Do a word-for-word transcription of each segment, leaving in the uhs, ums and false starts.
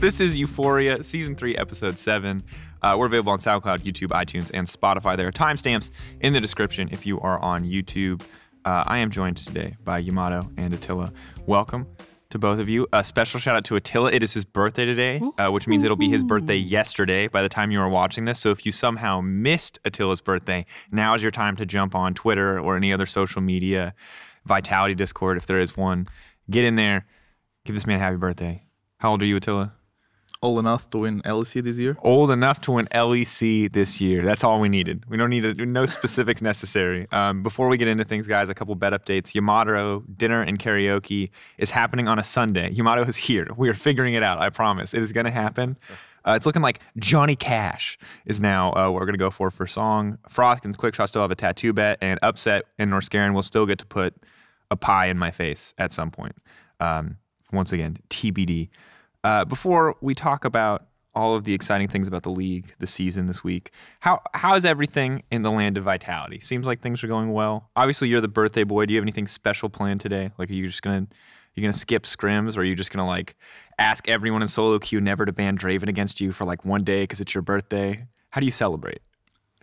This is Euphoria, Season three, Episode seven. Uh, we're available on SoundCloud, YouTube, iTunes, and Spotify. There are timestamps in the description if you are on YouTube. Uh, I am joined today by Yamato and Attila. Welcome to both of you. A special shout out to Attila. It is his birthday today, uh, which means it'll be his birthday yesterday by the time you are watching this. So if you somehow missed Attila's birthday, now is your time to jump on Twitter or any other social media, Vitality Discord, if there is one. Get in there. Give this man a happy birthday. How old are you, Attila? Old enough to win L E C this year. Old enough to win L E C this year. That's all we needed. We don't need a, no specifics necessary. Um, before we get into things, guys, a couple bet updates. Yamato dinner and karaoke is happening on a Sunday. Yamato is here. We are figuring it out. I promise. It is going to happen. Uh, it's looking like Johnny Cash is now uh, what we're going to go for for song. Froth and Quickshot still have a tattoo bet, and Upset and Norskeren will still get to put a pie in my face at some point. Um, once again, T B D. Uh, before we talk about all of the exciting things about the league, the season this week, how how is everything in the land of Vitality? Seems like things are going well. Obviously, you're the birthday boy. Do you have anything special planned today? Like, are you just gonna you gonna skip scrims, or are you just gonna like ask everyone in solo queue never to ban Draven against you for like one day because it's your birthday? How do you celebrate?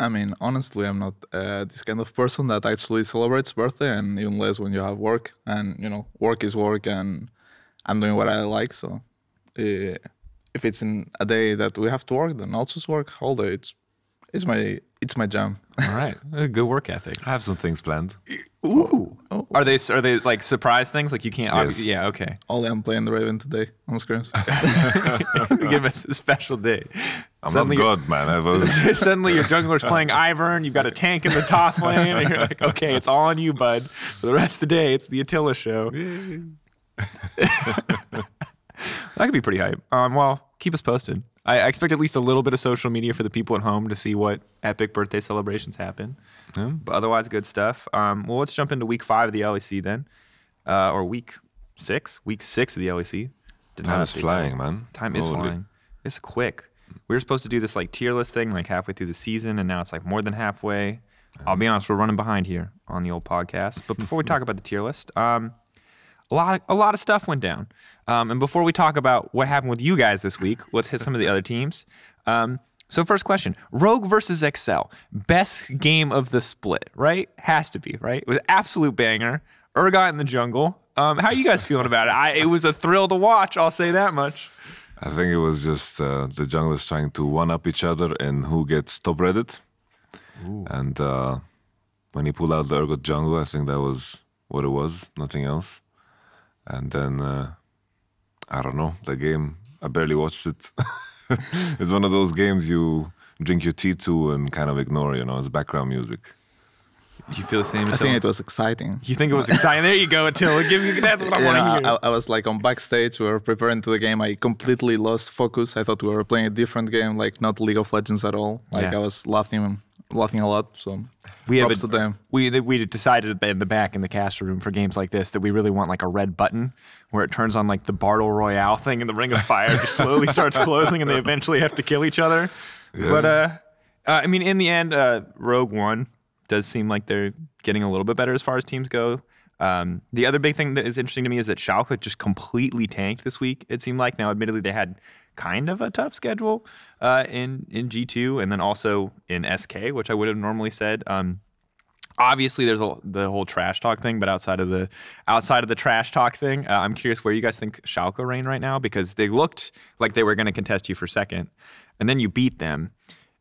I mean, honestly, I'm not uh, this kind of person that actually celebrates birthday, and even less when you have work. And you know, work is work, and I'm doing what I like, so. Uh, if it's in a day that we have to work, then I'll just work all day. It's, it's my, it's my jam. All right, a good work ethic. I have some things planned. Ooh, oh. are they are they like surprise things? Like you can't? Yes. Yeah, okay. Only I'm playing the Raven today on scrims. Give us a special day. I'm suddenly, not good, man. I was suddenly your jungler's playing Ivern. You've got a tank in the top lane, and you're like, okay, it's all on you, bud. For the rest of the day, it's the Attila show. That could be pretty hype. Um, well, keep us posted. I, I expect at least a little bit of social media for the people at home to see what epic birthday celebrations happen. Yeah. But otherwise, good stuff. Um, well, let's jump into week five of the L E C then. Uh, or week six. Week six of the L E C. Did Time is flying, that. man. Time Holy. is flying. It's quick. We were supposed to do this like tier list thing like halfway through the season, and now it's like more than halfway. Um. I'll be honest, we're running behind here on the old podcast. But before we talk about the tier list... Um, A lot, of, a lot of stuff went down. Um, and before we talk about what happened with you guys this week, let's hit some of the other teams. Um, so first question, Rogue versus Excel. Best game of the split, right? Has to be, right? It was an absolute banger. Urgot in the jungle. Um, how are you guys feeling about it? I, it was a thrill to watch, I'll say that much. I think it was just uh, the junglers trying to one-up each other and who gets top redded. Ooh. And uh, when he pulled out the Urgot jungle, I think that was what it was, nothing else. And then, uh, I don't know, the game, I barely watched it. It's one of those games you drink your tea to and kind of ignore, you know, it's background music. Do you feel the same? I think it was exciting. You think it was exciting? There you go, Attila. Give me, that's what I want to hear. I, I was like on backstage, we were preparing to the game. I completely lost focus. I thought we were playing a different game, like not League of Legends at all. Like yeah. I was laughing laughing a lot, so we props have a, to them. We, we decided in the back in the caster room for games like this that we really want like a red button where it turns on like the Battle Royale thing and the Ring of Fire just slowly starts closing and they eventually have to kill each other. Yeah. But, uh, uh, I mean, in the end, uh, Rogue won. Does seem like they're getting a little bit better as far as teams go. Um, the other big thing that is interesting to me is that Schalke just completely tanked this week, it seemed like. Now, admittedly, they had kind of a tough schedule uh, in, in G two and then also in S K, which I would have normally said. Um, obviously, there's a, the whole trash talk thing, but outside of the outside of the trash talk thing, uh, I'm curious where you guys think Schalke reign right now, because they looked like they were going to contest you for second, and then you beat them.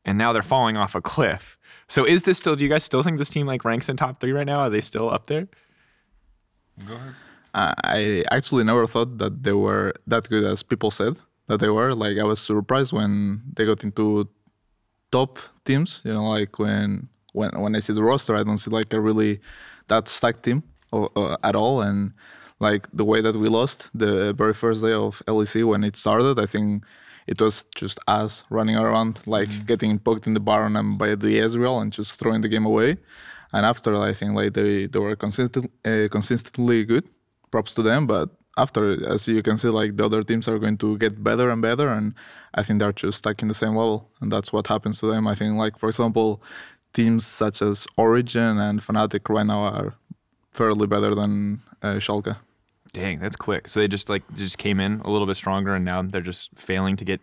And now they're falling off a cliff. So is this still, do you guys still think this team like ranks in top three right now? Are they still up there? Go ahead. I actually never thought that they were that good as people said that they were. Like I was surprised when they got into top teams, you know, like when when, when I see the roster, I don't see like a really that stacked team or, or at all. And like the way that we lost the very first day of L E C when it started, I think it was just us running around, like mm. getting poked in the barn and by the Ezreal and just throwing the game away. And after, I think like they, they were consistent, uh, consistently good. Props to them. But after, as you can see, like the other teams are going to get better and better. And I think they're just stuck in the same level. And that's what happens to them. I think, like, for example, teams such as Origen and Fnatic right now are fairly better than uh, Schalke. Dang, that's quick. So they just like just came in a little bit stronger, and now they're just failing to get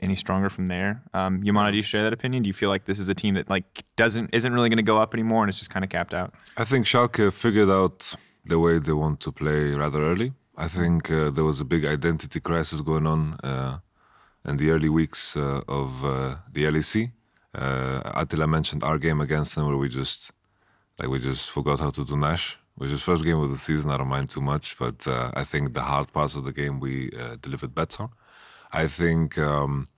any stronger from there. Um, Yamato, do you share that opinion? Do you feel like this is a team that like doesn't isn't really going to go up anymore, and it's just kind of capped out? I think Schalke figured out the way they want to play rather early. I think uh, there was a big identity crisis going on uh, in the early weeks uh, of uh, the L E C. Uh, Attila mentioned our game against them, where we just like we just forgot how to do Nash, which is first game of the season. I don't mind too much, but uh, I think the hard parts of the game we uh, delivered better. I think um,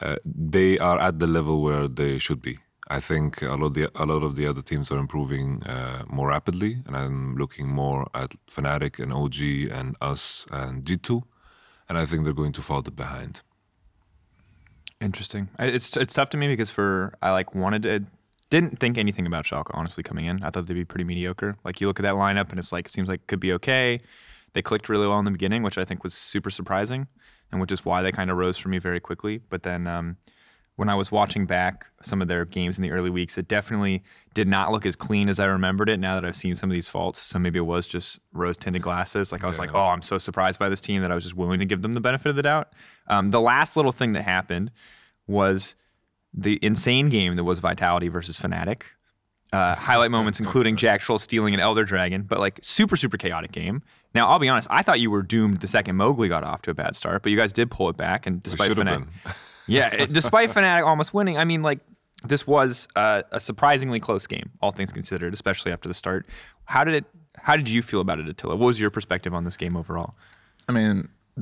uh, they are at the level where they should be. I think a lot of the, a lot of the other teams are improving uh, more rapidly, and I'm looking more at Fnatic and O G and us and G two, and I think they're going to fall behind. Interesting. It's it's tough to me because for I like wanted to, didn't think anything about Schalke honestly coming in. I thought they'd be pretty mediocre. Like you look at that lineup and it's like seems like it could be okay. They clicked really well in the beginning, which I think was super surprising, and which is why they kind of rose for me very quickly. But then. Um, When I was watching back some of their games in the early weeks, it definitely did not look as clean as I remembered it now that I've seen some of these faults. So maybe it was just rose-tinted glasses. Like I was yeah. like, oh, I'm so surprised by this team that I was just willing to give them the benefit of the doubt. Um, the last little thing that happened was the insane game that was Vitality versus Fnatic. Uh, highlight moments including Jack Troll stealing an Elder Dragon, but like super, super chaotic game. Now, I'll be honest, I thought you were doomed the second Mowgli got off to a bad start, but you guys did pull it back, and despite Fnatic... yeah, it, despite Fnatic almost winning, I mean, like, this was uh, a surprisingly close game, all things considered, especially after the start. How did it? How did you feel about it, Attila? What was your perspective on this game overall? I mean,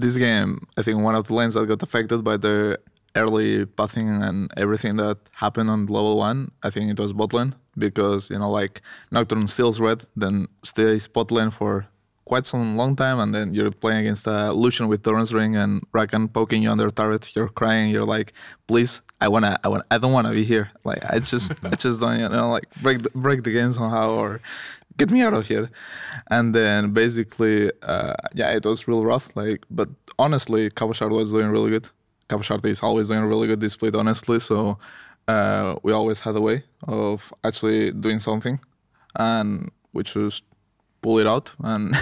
this game, I think one of the lanes that got affected by the early pathing and everything that happened on level one, I think it was bot lane, because, you know, like, Nocturne steals red, then stays bot lane for quite some long time, and then you're playing against uh, Lucian with Torrent's Ring and Rakan poking you under turret. You're crying. You're like, please, I wanna, I wanna, I don't wanna be here. Like, I just, I just don't, you know, like break, the, break the game somehow or get me out of here. And then basically, uh, yeah, it was real rough. Like, but honestly, Cabochard was doing really good. Cabochard is always doing really good this split, honestly. So uh, we always had a way of actually doing something, and which was. Pull it out, and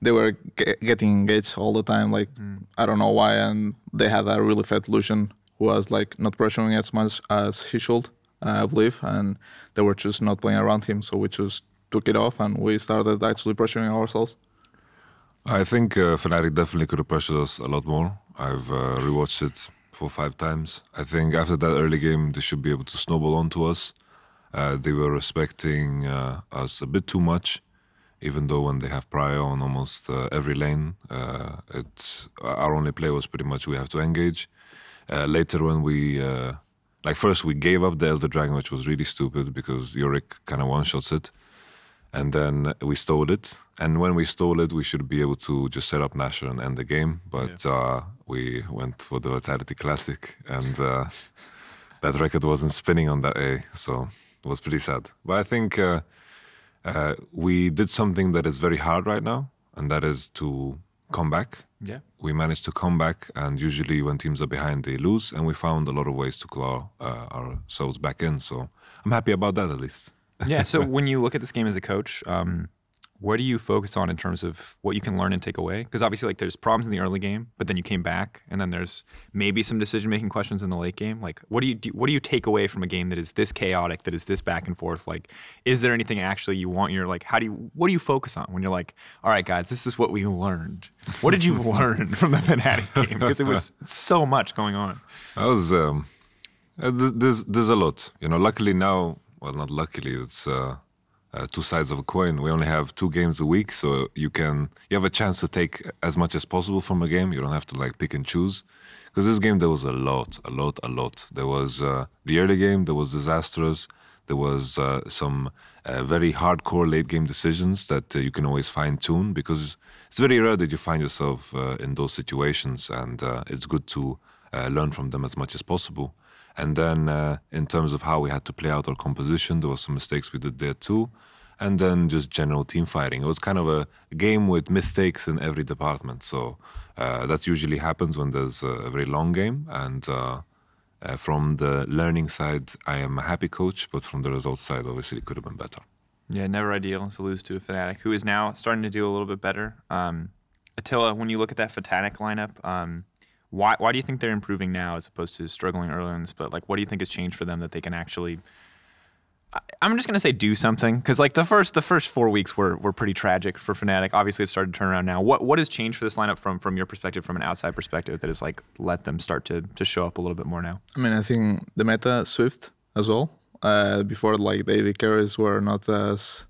they were ge getting engaged all the time, like mm. I don't know why, and they had a really fat Lucian who was like not pressuring as much as he should, uh, I believe, and they were just not playing around him, so we just took it off and we started actually pressuring ourselves. I think uh, Fnatic definitely could have pressured us a lot more. I've uh, rewatched it four or five times. I think after that early game they should be able to snowball onto us. Uh, they were respecting uh, us a bit too much. Even though when they have Prior on almost uh, every lane, uh, it's, our only play was pretty much we have to engage. Uh, later when we, uh, like first we gave up the Elder Dragon, which was really stupid because Yorick kind of one-shots it. And then we stole it. And when we stole it, we should be able to just set up Nasher and end the game. But yeah. uh, we went for the Vitality Classic, and uh, that record wasn't spinning on that A. So it was pretty sad. But I think... Uh, Uh, we did something that is very hard right now, and that is to come back. Yeah, we managed to come back, and usually when teams are behind, they lose, and we found a lot of ways to claw uh, ourselves back in. So I'm happy about that at least. Yeah. So when you look at this game as a coach, um, what do you focus on in terms of what you can learn and take away? Because obviously, like, there's problems in the early game, but then you came back, and then there's maybe some decision-making questions in the late game. Like, what do you do, what do you take away from a game that is this chaotic, that is this back and forth? Like, is there anything actually you want? You're like, how do you? What do you focus on when you're like, all right, guys, this is what we learned. What did you learn from the Fnatic game? Because it was so much going on. That was um, there's there's a lot. You know, luckily now, well, not luckily, it's. Uh, Uh, two sides of a coin. We only have two games a week, so you can you have a chance to take as much as possible from a game. You don't have to like pick and choose, because this game there was a lot, a lot, a lot. There was uh, the early game, there was disastrous, there was uh, some uh, very hardcore late game decisions that uh, you can always fine tune, because it's very rare that you find yourself uh, in those situations, and uh, it's good to uh, learn from them as much as possible. And then uh, in terms of how we had to play out our composition, there were some mistakes we did there too. And then just general team fighting. It was kind of a game with mistakes in every department. So uh, that usually happens when there's a very long game. And uh, uh, from the learning side, I am a happy coach. But from the results side, obviously, it could have been better. Yeah, never ideal to lose to a Fnatic, who is now starting to do a little bit better. Um, Attila, when you look at that Fnatic lineup, um, why why do you think they're improving now as opposed to struggling earlier in the split? Like, what do you think has changed for them that they can actually? I, I'm just gonna say do something, because like the first the first four weeks were were pretty tragic for Fnatic. Obviously, it's started to turn around now. What what has changed for this lineup from from your perspective, from an outside perspective, that has like let them start to to show up a little bit more now? I mean, I think the meta Swift as well. Uh, before, like, the A D carries were not as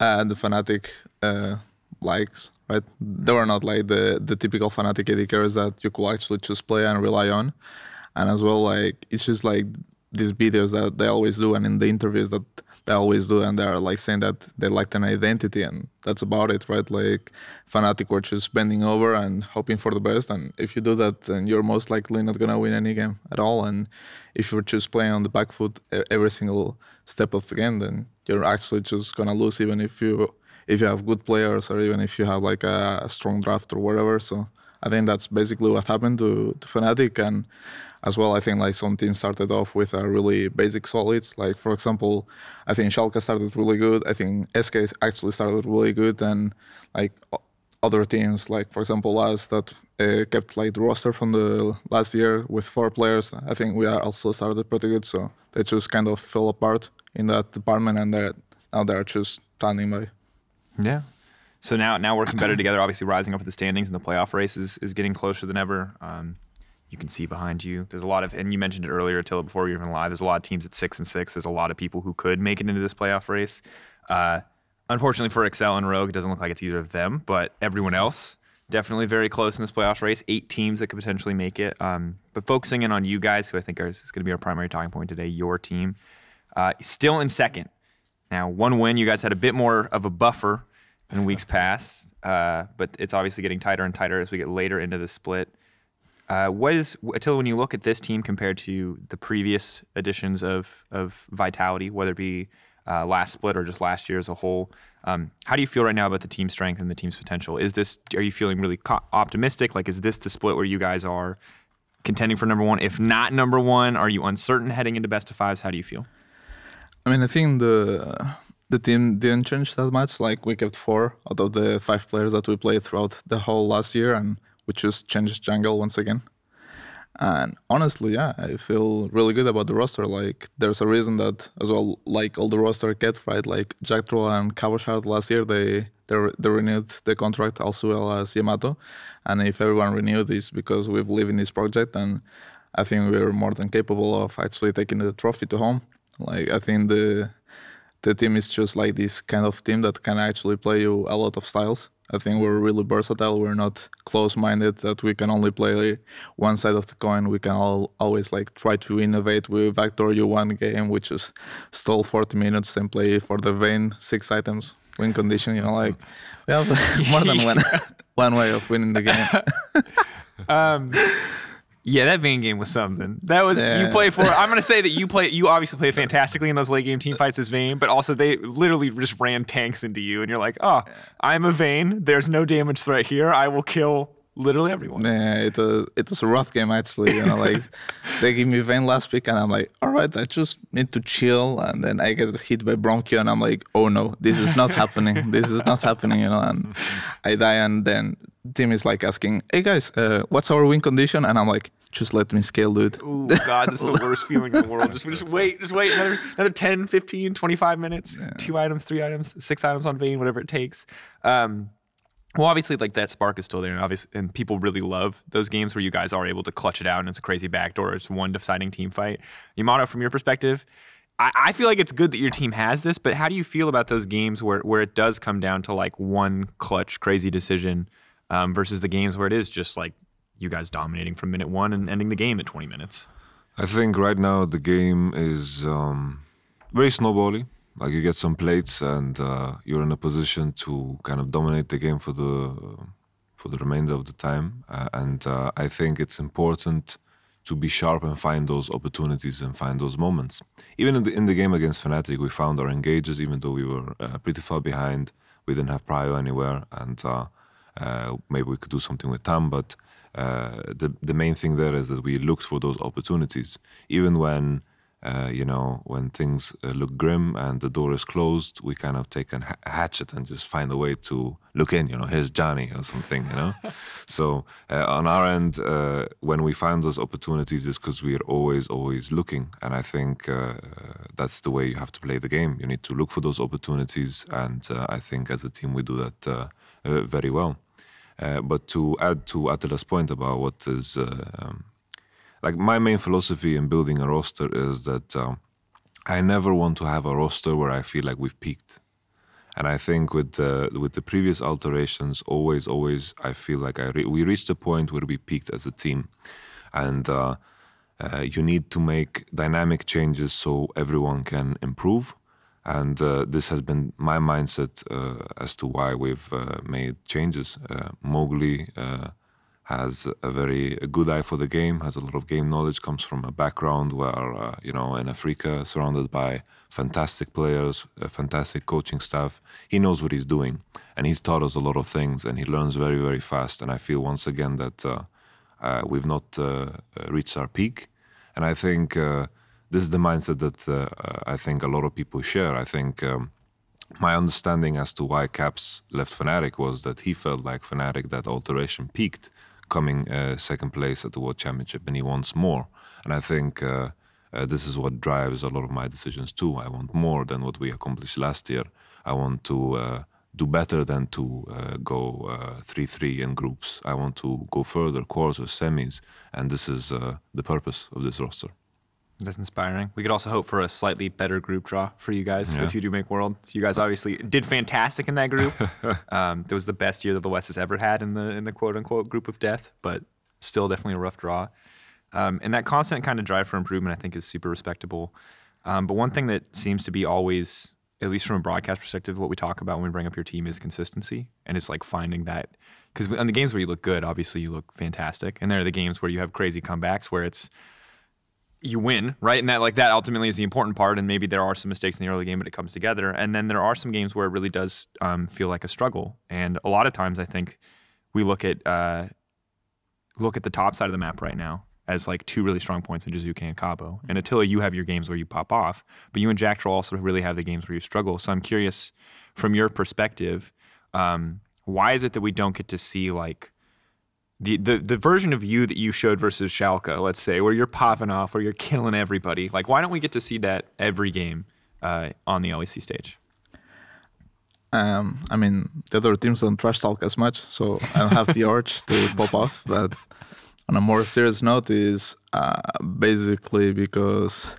uh, the Fnatic uh, likes, right? They were not like the, the typical Fnatic A D carries that you could actually just play and rely on. And as well, like, it's just like these videos that they always do and in the interviews that they always do, and they're like saying that they lacked an identity, and that's about it, right? Like, Fnatic were just bending over and hoping for the best, and if you do that, then you're most likely not gonna win any game at all. And if you're just playing on the back foot every single step of the game, then you're actually just gonna lose, even if you if you have good players or even if you have like a strong draft or whatever. So I think that's basically what happened to, to Fnatic. And as well, I think like some teams started off with a really basic solids. Like, for example, I think Schalke started really good. I think S K actually started really good. And like other teams, like for example us, that uh, kept like the roster from the last year with four players. I think we are also started pretty good. So they just kind of fell apart in that department, and they're, now they're just standing by. Yeah. So now, now working better together, obviously rising up in the standings, and the playoff race is, is getting closer than ever. Um, you can see behind you, there's a lot of, and you mentioned it earlier, Attila, before we were even live, there's a lot of teams at six and six. There's a lot of people who could make it into this playoff race. Uh, unfortunately for Excel and Rogue, it doesn't look like it's either of them, but everyone else definitely very close in this playoff race. Eight teams that could potentially make it. Um, but focusing in on you guys, who I think are, is going to be our primary talking point today, your team. Uh, still in second. Now, one win, you guys had a bit more of a buffer in weeks past, uh, but it's obviously getting tighter and tighter as we get later into the split. Uh, what is, Attila, when you look at this team compared to the previous editions of, of Vitality, whether it be uh, last split or just last year as a whole, um, how do you feel right now about the team's strength and the team's potential? Is this, are you feeling really optimistic? Like, is this the split where you guys are contending for number one? If not number one, are you uncertain heading into best of fives? How do you feel? I mean, I think the... Uh... The team didn't change that much. Like, we kept four out of the five players that we played throughout the whole last year, and we just changed jungle once again. And honestly, yeah, I feel really good about the roster. Like, there's a reason that as well, like all the roster kept, right? Like G two and Cabochard last year, they, they they renewed the contract also well as Yamato. And if everyone renewed this, because we believe in this project, and I think we were more than capable of actually taking the trophy to home. Like, I think the The team is just like this kind of team that can actually play you a lot of styles. I think we're really versatile. We're not close-minded that we can only play one side of the coin. We can all, always like try to innovate. We backdoor you one game, we just stall forty minutes and play for the Vayne six items win condition. You know, like we have more than one one way of winning the game. um. Yeah, that Vayne game was something. That was, yeah. You play for, I'm going to say that you play, you obviously play fantastically in those late game team fights as Vayne, but also they literally just ran tanks into you, and you're like, oh, I'm a Vayne. There's no damage threat here. I will kill literally everyone. Yeah, it was, it was a rough game, actually. You know, like, they gave me Vayne last week, and I'm like, all right, I just need to chill, and then I get hit by Bronchio, and I'm like, oh no, this is not happening. This is not happening, you know, and I die, and then team is like asking, hey guys, uh, what's our win condition? And I'm like, just let me scale, dude. Oh God, that's the worst feeling in the world. Just, just wait, just wait another, another ten, fifteen, twenty-five minutes, yeah. Two items, three items, six items on Vayne, whatever it takes. Um, well, obviously, like, that spark is still there, and obviously, and people really love those games where you guys are able to clutch it out, and it's a crazy backdoor. It's one deciding team fight. Yamato, from your perspective, I, I feel like it's good that your team has this, but how do you feel about those games where, where it does come down to, like, one clutch, crazy decision um, versus the games where it is just, like, you guys dominating from minute one and ending the game at twenty minutes? I think right now the game is um, very snowbally. Like, you get some plates and uh, you're in a position to kind of dominate the game for the for the remainder of the time. Uh, and uh, I think it's important to be sharp and find those opportunities and find those moments. Even in the, in the game against Fnatic, we found our engages, even though we were uh, pretty far behind. We didn't have Prio anywhere, and uh, uh, maybe we could do something with Tam, but Uh, the, the main thing there is that we looked for those opportunities. Even when Uh, you know, when things uh, look grim and the door is closed, we kind of take a hatchet and just find a way to look in, you know, here's Johnny or something, you know. So uh, on our end, uh, when we find those opportunities, it's because we are always, always looking. And I think uh, that's the way you have to play the game. You need to look for those opportunities. And uh, I think as a team, we do that uh, uh, very well. Uh, but to add to Attila's point about what is... Uh, um, Like my main philosophy in building a roster is that um, I never want to have a roster where I feel like we've peaked. And I think with the, with the previous alterations, always, always, I feel like I re we reached a point where we peaked as a team. And uh, uh, you need to make dynamic changes so everyone can improve. And uh, this has been my mindset uh, as to why we've uh, made changes. Uh, Mowgli... Uh, has a very a good eye for the game, has a lot of game knowledge, comes from a background where, uh, you know, in Africa, surrounded by fantastic players, a fantastic coaching staff. He knows what he's doing, and he's taught us a lot of things, and he learns very, very fast. And I feel once again that uh, uh, we've not uh, reached our peak. And I think uh, this is the mindset that uh, I think a lot of people share. I think um, my understanding as to why Caps left Fnatic was that he felt like Fnatic, that alteration peaked, coming uh, second place at the World Championship, and he wants more. And I think uh, uh, this is what drives a lot of my decisions too. I want more than what we accomplished last year. I want to uh, do better than to uh, go three three uh, in groups. I want to go further, quarters, semis, and this is uh, the purpose of this roster. That's inspiring. We could also hope for a slightly better group draw for you guys, yeah, if you do make World. So you guys obviously did fantastic in that group. um, it was the best year that the West has ever had in the in the quote-unquote group of death, but still definitely a rough draw. Um, and that constant kind of drive for improvement, I think, is super respectable. Um, but one thing that seems to be always, at least from a broadcast perspective, what we talk about when we bring up your team is consistency. And it's like finding that, because on the games where you look good, obviously you look fantastic. And there are the games where you have crazy comebacks where it's, you win, right? And that like that ultimately is the important part, and maybe there are some mistakes in the early game, but it comes together. And then there are some games where it really does um, feel like a struggle. And a lot of times I think we look at uh, look at the top side of the map right now as like two really strong points in Jiizuke and Cabo. And Attila, you have your games where you pop off, but you and Jacktrell also really have the games where you struggle. So I'm curious, from your perspective, um, why is it that we don't get to see like The, the the version of you that you showed versus Schalke, let's say, where you're popping off, where you're killing everybody? Like, why don't we get to see that every game uh, on the L E C stage? Um, I mean, the other teams don't trash talk as much, so I don't have the urge to pop off. But on a more serious note is uh, basically because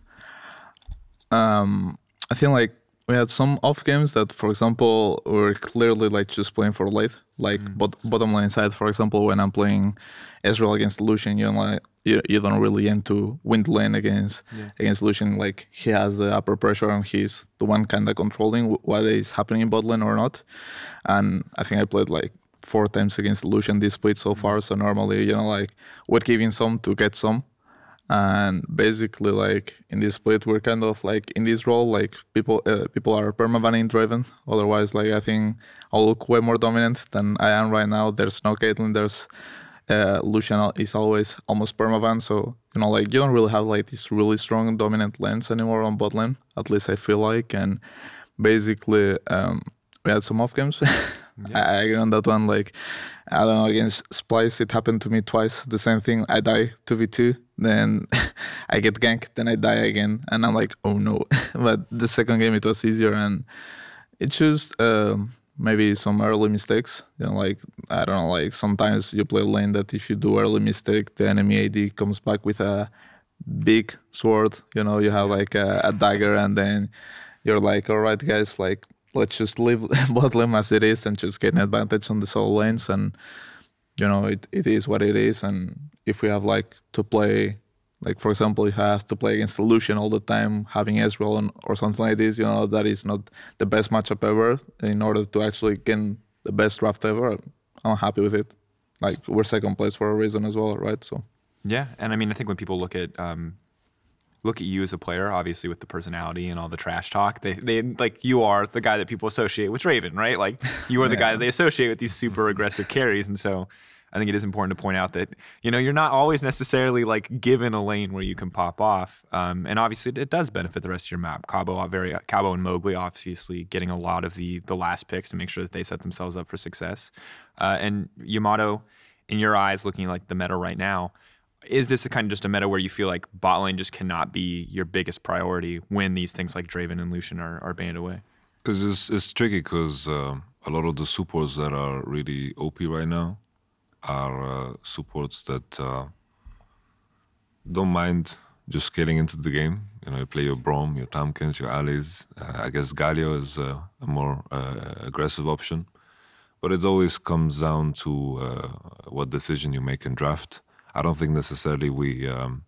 um, I think, like, we had some off games that, for example, were clearly like just playing for late. Like mm. bot bottom lane side, for example, when I'm playing Ezreal against Lucian, you don't, like, you, you don't really aim to win the lane against yeah. against Lucian. Like, he has the upper pressure and he's the one kind of controlling what is happening in bot lane or not. And I think I played like four times against Lucian this split so far. So normally, you know, like we're giving some to get some. And basically, like in this split, we're kind of like in this role, like people uh, people are permabanning Draven. Otherwise, like I think I'll look way more dominant than I am right now. There's no Caitlyn. There's uh, Lucian is always almost permaban. So you know, like you don't really have like these really strong dominant lanes anymore on bot lane. At least I feel like. And basically, um, we had some off games. Yeah. I agree on that one. Like, I don't know, against Splyce, it happened to me twice. The same thing. I die two v two, then I get ganked, then I die again. And I'm like, oh no. But the second game, it was easier. And it's just um, maybe some early mistakes. You know, like, I don't know, like sometimes you play a lane that if you do early mistake, the enemy A D comes back with a big sword. You know, you have like a, a dagger, and then you're like, all right, guys, like, let's just leave bot lane as it is and just get an advantage on the solo lanes. And, you know, it, it is what it is. And if we have, like, to play, like, for example, if I have to play against Lucian all the time, having Ezreal on, or something like this, you know, that is not the best matchup ever. In order to actually get the best draft ever, I'm happy with it. Like, we're second place for a reason as well, right? So yeah, and I mean, I think when people look at... Um look at you as a player, obviously with the personality and all the trash talk, they, they like you are the guy that people associate with Draven, right? Like you are the yeah. guy that they associate with these super aggressive carries. And so I think it is important to point out that, you know, you're not always necessarily like given a lane where you can pop off. Um, and obviously it, it does benefit the rest of your map. Cabo, very, Cabo and Mowgli obviously getting a lot of the, the last picks to make sure that they set themselves up for success. Uh, and Yamato, in your eyes, looking like the meta right now, is this a kind of just a meta where you feel like bot lane just cannot be your biggest priority when these things like Draven and Lucian are, are banned away? Because it's, it's tricky because uh, a lot of the supports that are really O P right now are uh, supports that uh, don't mind just getting into the game. You know, you play your Braum, your Tamkins, your Allies. Uh, I guess Galio is uh, a more uh, aggressive option. But it always comes down to uh, what decision you make in draft. I don't think necessarily we um,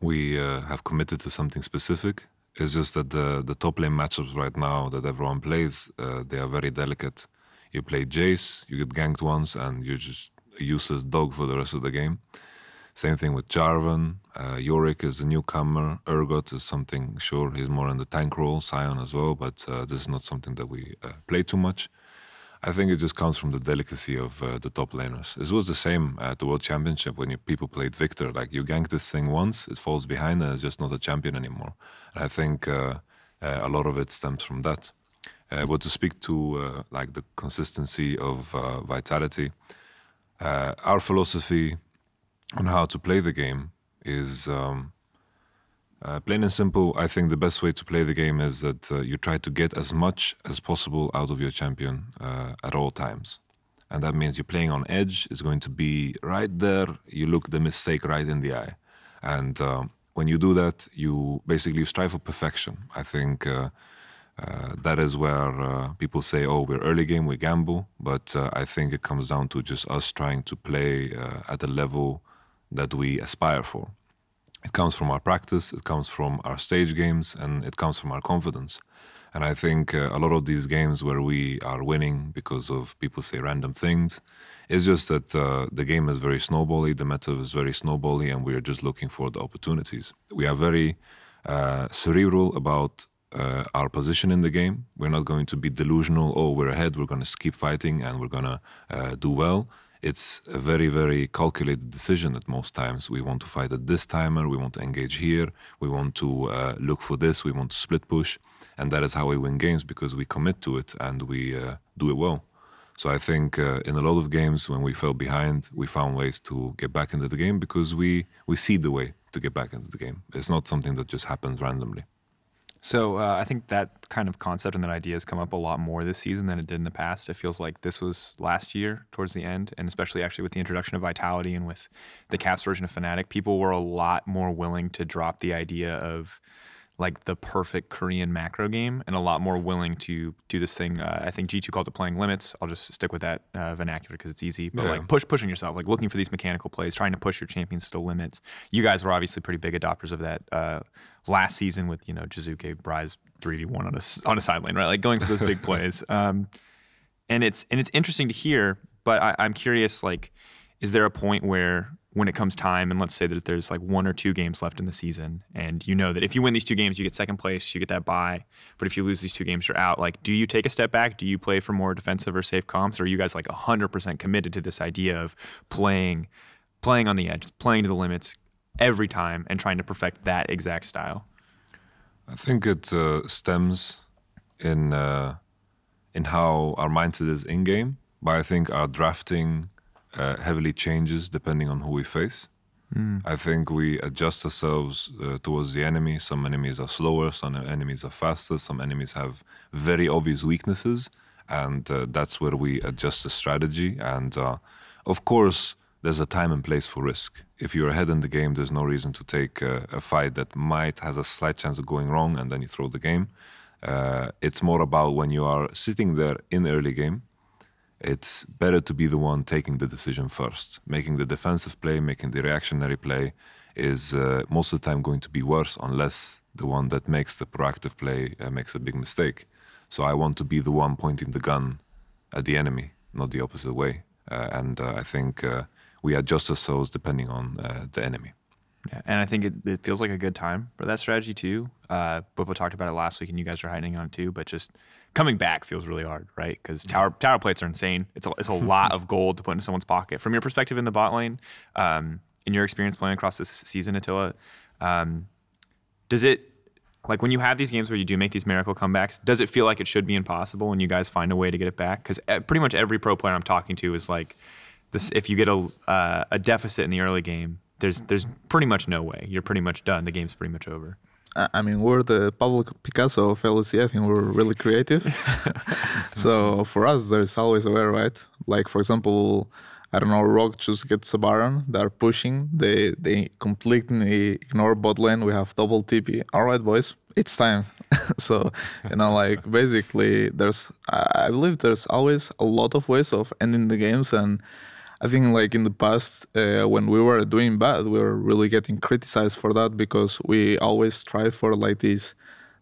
we uh, have committed to something specific. It's just that the, the top lane matchups right now that everyone plays, uh, they are very delicate. You play Jace, you get ganked once, and you're just a useless dog for the rest of the game. Same thing with Jarvan. Uh, Yorick is a newcomer. Urgot is something, sure, he's more in the tank role, Sion as well, but uh, this is not something that we uh, play too much. I think it just comes from the delicacy of uh, the top laners. This was the same at the World Championship when you, people played Victor. Like, you gank this thing once, it falls behind, and it's just not a champion anymore. And I think uh, uh, a lot of it stems from that. Uh, but to speak to uh, like the consistency of uh, Vitality, uh, our philosophy on how to play the game is um, uh, plain and simple. I think the best way to play the game is that uh, you try to get as much as possible out of your champion uh, at all times. And that means you're playing on edge. It's going to be right there. You look the mistake right in the eye. And um, when you do that, you basically strive for perfection. I think... Uh, Uh, that is where uh, people say, oh, we're early game, we gamble. But uh, I think it comes down to just us trying to play uh, at the level that we aspire for. It comes from our practice, it comes from our stage games, and it comes from our confidence. And I think uh, a lot of these games where we are winning because of people say random things, it's just that uh, the game is very snowbally, the meta is very snowbally, and we're just looking for the opportunities. We are very uh, cerebral about Uh, our position in the game. We're not going to be delusional, oh, we're ahead, we're going to keep fighting and we're going to uh, do well. It's a very, very calculated decision at most times. We want to fight at this timer, we want to engage here, we want to uh, look for this, we want to split push. And that is how we win games, because we commit to it and we uh, do it well. So I think uh, in a lot of games when we fell behind, we found ways to get back into the game because we, we see the way to get back into the game. It's not something that just happens randomly. So uh, I think that kind of concept and that idea has come up a lot more this season than it did in the past. It feels like this was last year towards the end, and especially actually with the introduction of Vitality and with the Caps version of Fnatic, people were a lot more willing to drop the idea of like the perfect Korean macro game and a lot more willing to do this thing. Uh, I think G two called it playing limits. I'll just stick with that uh, vernacular because it's easy. But yeah. like push, pushing yourself, like looking for these mechanical plays, trying to push your champions to the limits. You guys were obviously pretty big adopters of that uh, last season with, you know, Jiizuke, Bryze three v one on a, on a side lane, right? Like going for those big plays. Um, and it's and it's interesting to hear, but I, I'm curious, like, is there a point where when it comes time, and let's say that there's like one or two games left in the season, and you know that if you win these two games, you get second place, you get that bye, but if you lose these two games, you're out. Like, do you take a step back? Do you play for more defensive or safe comps? Or are you guys like one hundred percent committed to this idea of playing, playing on the edge, playing to the limits every time and trying to perfect that exact style? I think it uh, stems in, uh, in how our mindset is in-game, but I think our drafting... Uh, heavily changes depending on who we face. Mm. I think we adjust ourselves uh, towards the enemy. Some enemies are slower, some enemies are faster, some enemies have very obvious weaknesses, and uh, that's where we adjust the strategy. And uh, of course, there's a time and place for risk. If you're ahead in the game, there's no reason to take uh, a fight that might has a slight chance of going wrong and then you throw the game. Uh, it's more about when you are sitting there in the early game, it's better to be the one taking the decision first. Making the defensive play, making the reactionary play is uh, most of the time going to be worse unless the one that makes the proactive play uh, makes a big mistake. So I want to be the one pointing the gun at the enemy, not the opposite way. Uh, and uh, I think uh, we adjust ourselves depending on uh, the enemy. Yeah, and I think it, it feels like a good time for that strategy too. Uh, Bubba talked about it last week and you guys are heightening on it too, but just coming back feels really hard, right? Because tower tower plates are insane. It's a, it's a lot of gold to put into someone's pocket. From your perspective in the bot lane, um, in your experience playing across this season, Attila, um, does it, like when you have these games where you do make these miracle comebacks, does it feel like it should be impossible and you guys find a way to get it back? Because pretty much every pro player I'm talking to is like, this, if you get a, uh, a deficit in the early game, there's there's pretty much no way. You're pretty much done. The game's pretty much over. I mean, we're the Pablo Picasso of L E C. I think we're really creative. So for us, there's always a way, right? Like, for example, I don't know, Rogue just gets a Baron. They're pushing. They they completely ignore bot lane. We have double T P. All right, boys, it's time. So, you know, like, basically, there's, I believe there's always a lot of ways of ending the games. And I think, like, in the past, uh, when we were doing bad, we were really getting criticized for that because we always strive for, like, this,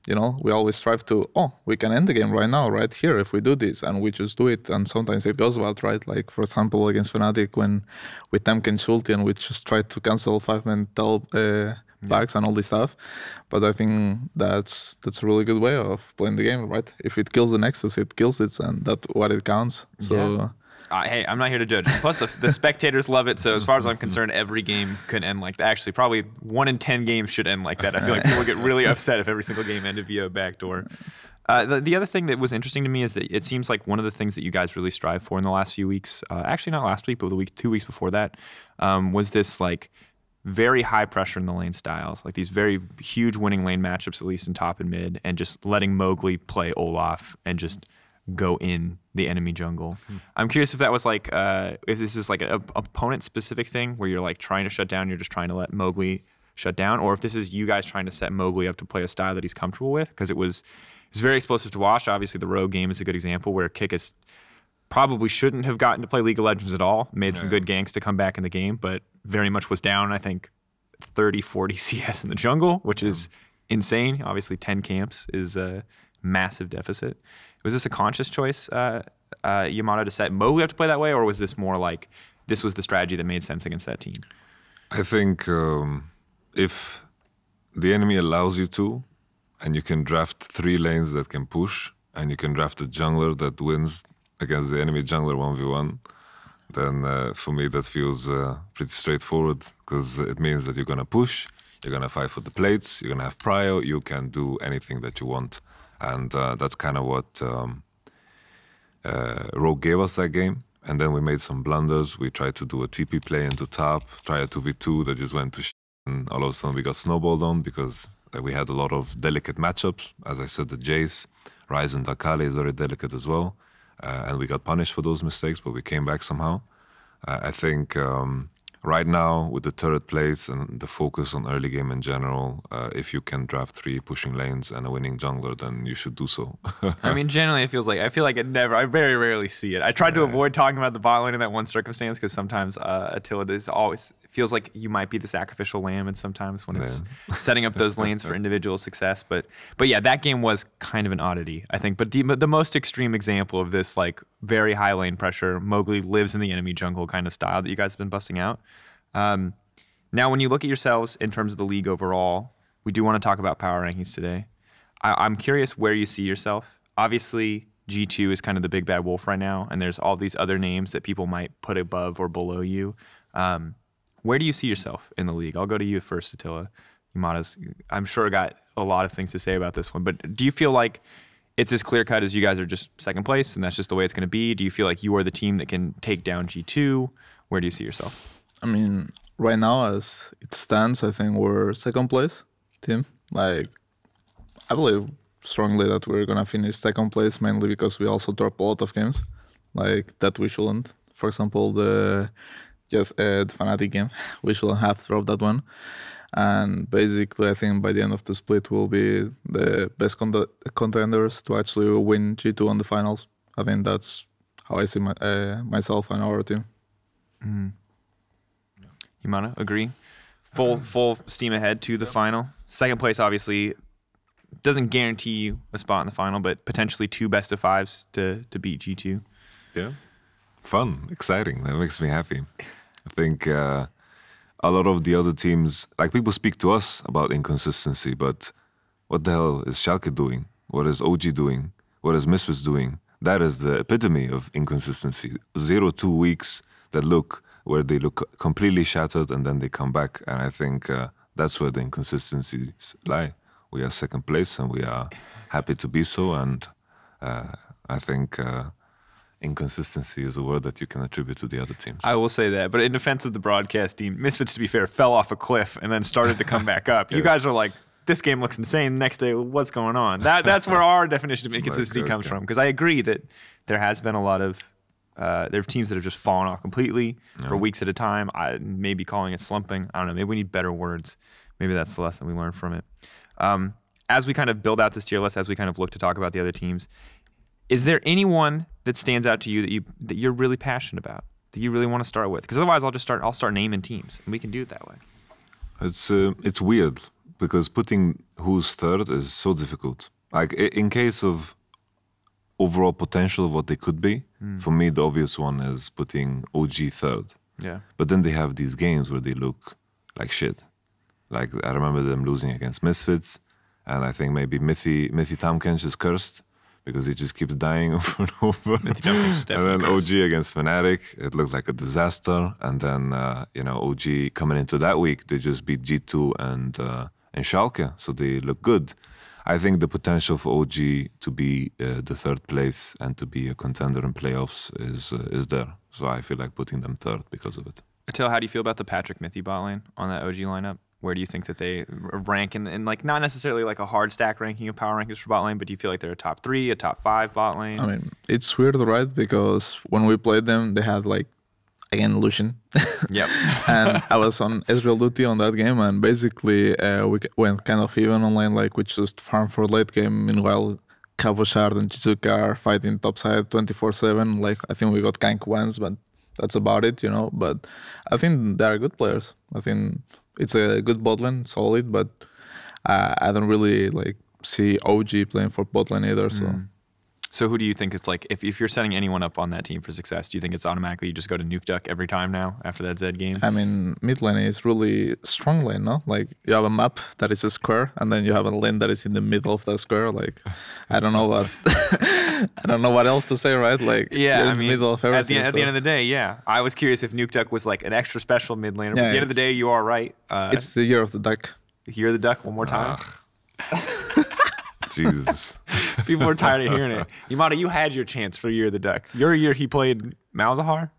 you know, we always strive to, oh, we can end the game right now, right here, if we do this, and we just do it, and sometimes it goes well, right? Like, for example, against Fnatic, when we Temkin Schulte and we just tried to cancel five-minute tell uh, backs yeah. and all this stuff, but I think that's, that's a really good way of playing the game, right? If it kills the Nexus, it kills it, and that's what it counts, so... Yeah. Uh, hey, I'm not here to judge. Plus, the, the spectators love it. So as far as I'm concerned, every game could end like that. Actually, probably one in ten games should end like that. I feel like people get really upset if every single game ended via a backdoor. Uh, the, the other thing that was interesting to me is that it seems like one of the things that you guys really strive for in the last few weeks, uh, actually not last week, but the week, two weeks before that, um, was this like very high pressure in the lane styles, like these very huge winning lane matchups, at least in top and mid, and just letting Mowgli play Olaf and just go in the enemy jungle. Hmm. I'm curious if that was like, uh, if this is like an opponent-specific thing where you're like trying to shut down, you're just trying to let Mowgli shut down, or if this is you guys trying to set Mowgli up to play a style that he's comfortable with, because it was, it was very explosive to watch. Obviously, the Rogue game is a good example where Kikis probably shouldn't have gotten to play League of Legends at all, made yeah. some good ganks to come back in the game, but very much was down, I think, thirty, forty C S in the jungle, which yeah. is insane. Obviously, ten camps is a massive deficit. Was this a conscious choice, uh, uh, Yamato, to set Mowgli up to play that way, or was this more like this was the strategy that made sense against that team? I think um, if the enemy allows you to, and you can draft three lanes that can push, and you can draft a jungler that wins against the enemy jungler one v one, then uh, for me that feels uh, pretty straightforward, because it means that you're going to push, you're going to fight for the plates, you're going to have prio, you can do anything that you want. And uh, that's kind of what um, uh, Rogue gave us that game. And then we made some blunders. We tried to do a T P play into top, try a two v two that just went to sh**, and all of a sudden we got snowballed on because uh, we had a lot of delicate matchups. As I said, the Jace, Ryzen Dakali is very delicate as well. Uh, and we got punished for those mistakes, but we came back somehow. Uh, I think um, right now, with the turret plates and the focus on early game in general, uh, if you can draft three pushing lanes and a winning jungler, then you should do so. I mean, generally, it feels like, I feel like it never, I very rarely see it. I tried yeah. to avoid talking about the bot lane in that one circumstance, because sometimes uh, Attila is always, feels like you might be the sacrificial lamb, and sometimes when it's yeah. setting up those lanes for individual success. But but yeah, that game was kind of an oddity, I think. But the, the most extreme example of this, like, very high lane pressure, Mowgli lives in the enemy jungle kind of style that you guys have been busting out. Um, now, when you look at yourselves in terms of the league overall, we do want to talk about power rankings today. I, I'm curious where you see yourself. Obviously, G two is kind of the big bad wolf right now, and there's all these other names that people might put above or below you. Um, where do you see yourself in the league? I'll go to you first, Attila. Yamada's, I'm sure, got a lot of things to say about this one, but do you feel like it's as clear-cut as you guys are just second place and that's just the way it's going to be? Do you feel like you are the team that can take down G two? Where do you see yourself? I mean, right now, as it stands, I think we're second place team. Like, I believe strongly that we're going to finish second place, mainly because we also drop a lot of games, like, that we shouldn't. For example, the just uh, the Fnatic game, we shouldn't have dropped that one. And basically, I think by the end of the split, we'll be the best cont contenders to actually win G two on the finals. I think that's how I see my, uh, myself and our team. Mm-hmm. Yamato, agree? Full full steam ahead to the yep. final. Second place, obviously, doesn't guarantee you a spot in the final, but potentially two best of fives to, to beat G two. Yeah. Fun. Exciting. That makes me happy. I think uh, a lot of the other teams, like, people speak to us about inconsistency, but what the hell is Schalke doing? What is O G doing? what is Misfits doing? That is the epitome of inconsistency. Zero, two weeks that look where they look completely shattered and then they come back. And I think uh, that's where the inconsistencies lie. We are second place and we are happy to be so. And uh, I think uh, inconsistency is a word that you can attribute to the other teams. I will say that. But in defense of the broadcast team, Misfits, to be fair, fell off a cliff and then started to come back up. Yes. You guys are like, this game looks insane. The next day, what's going on? That, that's where our definition of inconsistency okay, comes okay. from. Because I agree that there has been a lot of uh, there are teams that have just fallen off completely yeah. for weeks at a time. I maybe calling it slumping. I don't know. Maybe we need better words. Maybe that's the lesson we learned from it. Um, as we kind of build out this tier list, as we kind of look to talk about the other teams, is there anyone that stands out to you that you that you're really passionate about, that you really want to start with? Because otherwise, I'll just start. I'll start naming teams, and we can do it that way. It's uh, it's weird. Because putting who's third is so difficult. Like, in case of overall potential of what they could be, mm. for me, the obvious one is putting O G third. Yeah. But then they have these games where they look like shit. Like, I remember them losing against Misfits, and I think maybe Mithy, Mithy Tamkench is cursed because he just keeps dying over and over. And then O G against Fnatic, it looked like a disaster. And then, uh, you know, O G coming into that week, they just beat G two and... Uh, and Schalke, so they look good. I think the potential for O G to be uh, the third place and to be a contender in playoffs is uh, is there. So I feel like putting them third because of it. Attila, how do you feel about the Patrick Mithy bot lane on that O G lineup? Where do you think that they rank in, in like not necessarily like a hard stack ranking of power rankings for bot lane, but do you feel like they're a top three, a top five bot lane? I mean, it's weird, right? Because when we played them, they had like Again, Lucian. Yep. And I was on Ezreal duty on that game, and basically uh, we went kind of even online, like we just farm for late game. Meanwhile, Cabochard and Jiizuke are fighting topside twenty-four seven. Like, I think we got gank once, but that's about it, you know. But I think they are good players. I think it's a good bot lane, solid, but uh, I don't really like see O G playing for bot lane either, so... Mm. So who do you think it's like, if, if you're setting anyone up on that team for success, do you think it's automatically you just go to Nukeduck every time now after that Zed game? I mean, mid lane is really strong lane, no? Like, you have a map that is a square, and then you have a lane that is in the middle of that square. Like, I don't know what I don't know what else to say, right? Like, yeah, you're I in mean, the middle of everything. At the, end, so. at the end of the day, yeah. I was curious if Nukeduck was like an extra special mid laner, but yeah, at the end of the day, you are right. Uh, it's the year of the duck. The year of the duck, one more time. Uh. Jesus. People are tired of hearing it. Yamato, you had your chance for Year of the Duck. Your year he played Malzahar.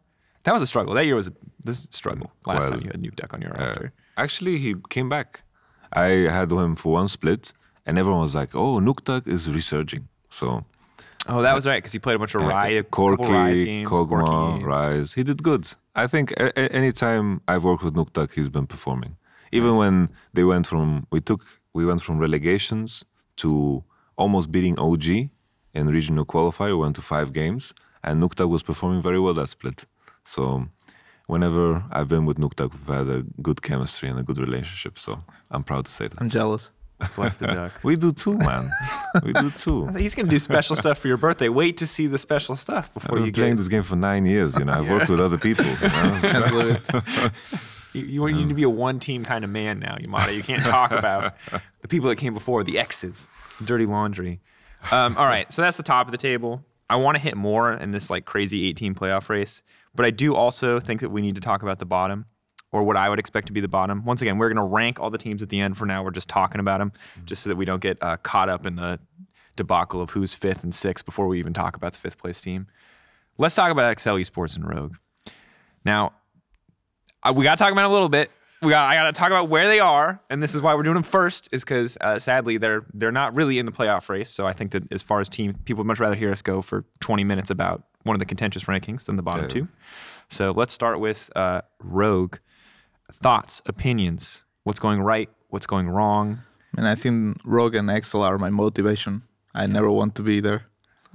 That was a struggle. That year was a this struggle. Last well, time you had Nukeduck on your roster. Uh, actually, he came back. I had him for one split, and everyone was like, oh, Nukeduck is resurging. So, oh, that was right, because he played a bunch of Rise, Corki, Kogma, Rise. He did good. I think a a anytime I've worked with Nukeduck, he's been performing. Even nice. when they went from, we took, we went from relegations to almost beating O G in regional qualifier. We went to five games, and Nukeduck was performing very well that split. So whenever I've been with Nukeduck, we've had a good chemistry and a good relationship. So I'm proud to say that. I'm jealous. Bless the duck. We do too, man. We do too. He's going to do special stuff for your birthday. Wait to see the special stuff before I've been you playing get... this game for nine years. You know, I've yeah. worked with other people. You know? Can't believe it. You, you um, need to be a one-team kind of man now, Yamato. You can't talk about the people that came before, the exes, dirty laundry. Um, all right, so that's the top of the table. I want to hit more in this like crazy eight-team playoff race, but I do also think that we need to talk about the bottom, or what I would expect to be the bottom. Once again, we're going to rank all the teams at the end. For now, we're just talking about them, mm-hmm. just so that we don't get uh, caught up in the debacle of who's fifth and sixth before we even talk about the fifth-place team. Let's talk about Excel Esports and Rogue. Now, we got to talk about it a little bit. We got, I got to talk about where they are, and this is why we're doing them first, is because uh, sadly they're they're not really in the playoff race. So I think that as far as team, people would much rather hear us go for twenty minutes about one of the contentious rankings than the bottom yeah. two. So let's start with uh, Rogue. Thoughts, opinions, what's going right, what's going wrong? I mean, I think Rogue and Excel are my motivation. I yes. never want to be there.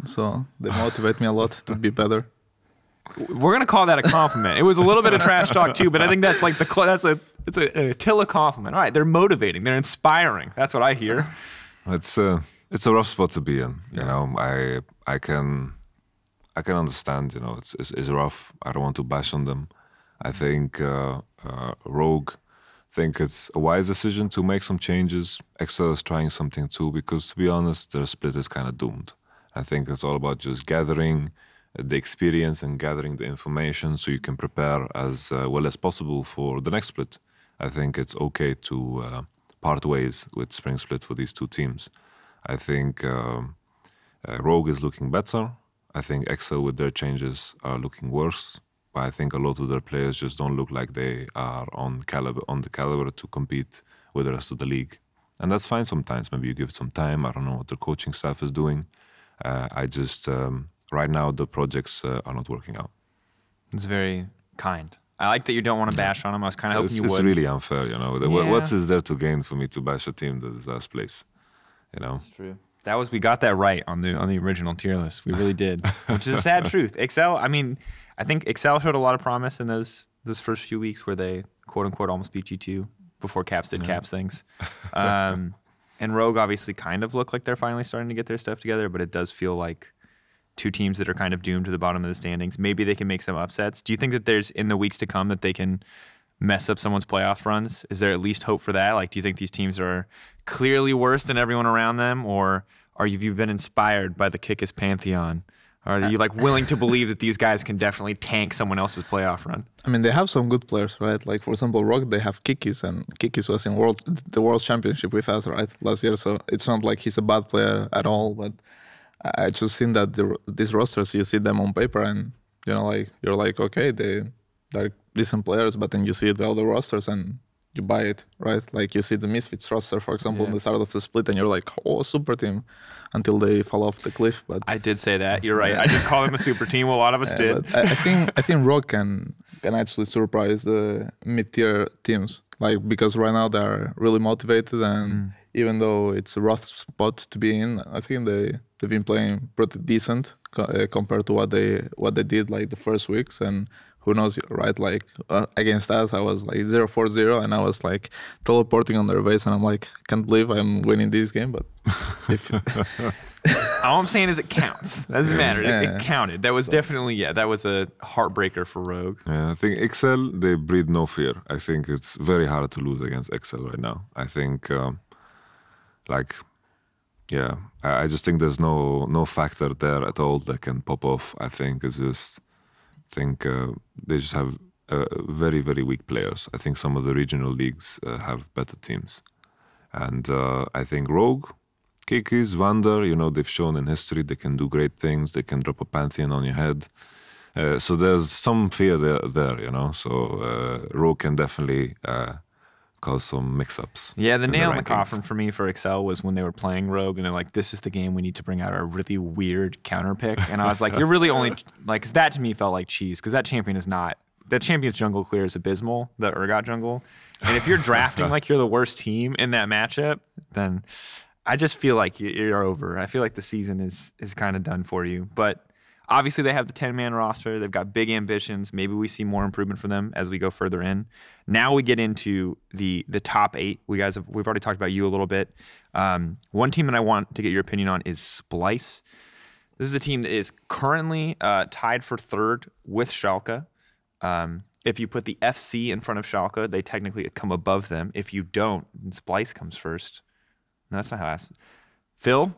So they motivate me a lot to be better. We're gonna call that a compliment. It was a little bit of trash talk too, but I think that's like the that's a it's a, a Attila compliment. All right, they're motivating, they're inspiring. That's what I hear. It's a it's a rough spot to be in. You yeah. know, I I can I can understand. You know, it's it's, it's rough. I don't want to bash on them. I think uh, uh, Rogue think it's a wise decision to make some changes. Excel is trying something too, because to be honest, their split is kind of doomed. I think it's all about just gathering the experience and gathering the information so you can prepare as uh, well as possible for the next split. I think it's okay to uh, part ways with spring split for these two teams. I think um, uh, Rogue is looking better. I think Excel with their changes are looking worse. But I think a lot of their players just don't look like they are on caliber, on the caliber to compete with the rest of the league. And that's fine sometimes. Maybe you give it some time. I don't know what the coaching staff is doing. Uh, I just, um, right now, the projects uh, are not working out. It's very kind. I like that you don't want to bash on them. I was kind of hoping it's, you it's would. It's really unfair, you know. Yeah. What's is there to gain for me to bash a team that is last place? You know? That's true. That was, we got that right on the on the original tier list. We really did, which is a sad truth. Excel, I mean, I think Excel showed a lot of promise in those those first few weeks where they quote unquote almost beat G two before Caps did yeah. Caps things. Um, and Rogue obviously kind of look like they're finally starting to get their stuff together, but it does feel like two teams that are kind of doomed to the bottom of the standings. Maybe they can make some upsets. Do you think that there's in the weeks to come that they can mess up someone's playoff runs? Is there at least hope for that? Like, do you think these teams are clearly worse than everyone around them, or are you, have you been inspired by the Kikis pantheon? Or are you like willing to believe that these guys can definitely tank someone else's playoff run? I mean, they have some good players, right? Like, for example, Rogue, they have Kikis, and Kikis was in world the World Championship with us, right, last year. So it's not like he's a bad player at all. But I just think that the, these rosters, you see them on paper, and you know, like you're like, okay, they they're decent players, but then you see the other rosters and you buy it, right? Like, you see the Misfits roster, for example, yeah. in the start of the split, and you're like, oh, super team, until they fall off the cliff. But I did say that. You're right. Yeah. I did call them a super team. Well, a lot of us yeah, did. I, I think I think Rogue can can actually surprise the mid-tier teams, like, because right now they're really motivated, and mm. even though it's a rough spot to be in, I think they they've been playing pretty decent uh, compared to what they what they did like the first weeks. And who knows, right? Like, uh, against us, I was like zero four zero, and I was like teleporting on their base, and I'm like, I can't believe I'm winning this game. But if all I'm saying is it counts. That doesn't matter. Yeah. It, it counted. That was so. definitely, yeah, that was a heartbreaker for Rogue. Yeah, I think Excel, they breed no fear. I think it's very hard to lose against Excel right now. I think, um, like, yeah, I, I just think there's no, no factor there at all that can pop off. I think it's just... I think uh, they just have uh, very, very weak players. I think some of the regional leagues uh, have better teams. And uh, I think Rogue, Kikis, Vander, you know, they've shown in history they can do great things. They can drop a pantheon on your head. Uh, so there's some fear there, there you know. So uh, Rogue can definitely uh, cause some mix-ups. Yeah, the nail in the coffin for me for Excel was when they were playing Rogue, and they're like, this is the game we need to bring out our really weird counter pick. And I was like, you're really only, like, cause that to me felt like cheese, because that champion is not, that champion's jungle clear is abysmal, the Urgot jungle. And if you're drafting like you're the worst team in that matchup, then I just feel like you're over. I feel like the season is is kind of done for you. But obviously they have the ten man roster. They've got big ambitions. Maybe we see more improvement for them as we go further in. Now we get into the the top eight. We guys have, we've already talked about you a little bit. Um, one team that I want to get your opinion on is Splyce. This is a team that is currently uh, tied for third with Schalke. Um, if you put the F C in front of Schalke, they technically come above them. If you don't, then Splyce comes first. No, that's not how I asked. Phil,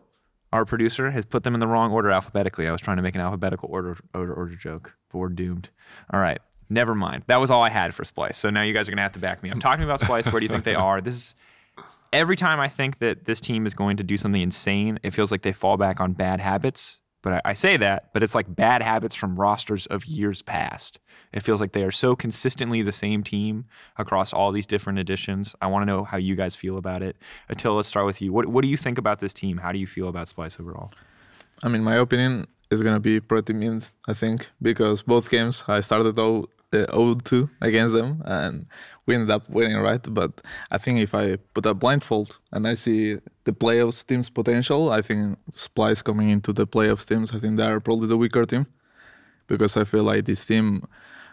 our producer, has put them in the wrong order alphabetically. I was trying to make an alphabetical order order, order joke, but we're doomed. All right, never mind. That was all I had for Splyce. So now you guys are going to have to back me up. Talking about Splyce, where do you think they are? This is, every time I think that this team is going to do something insane, it feels like they fall back on bad habits. But I, I say that, but it's like bad habits from rosters of years past. It feels like they are so consistently the same team across all these different editions. I want to know how you guys feel about it. Attila, let's start with you. What, what do you think about this team? How do you feel about Splyce overall? I mean, my opinion is going to be pretty mean, I think, because both games I started out oh two against them, and we ended up winning, right? But I think if I put a blindfold and I see the playoffs team's potential, I think Splyce coming into the playoffs teams, I think they are probably the weaker team, because I feel like this team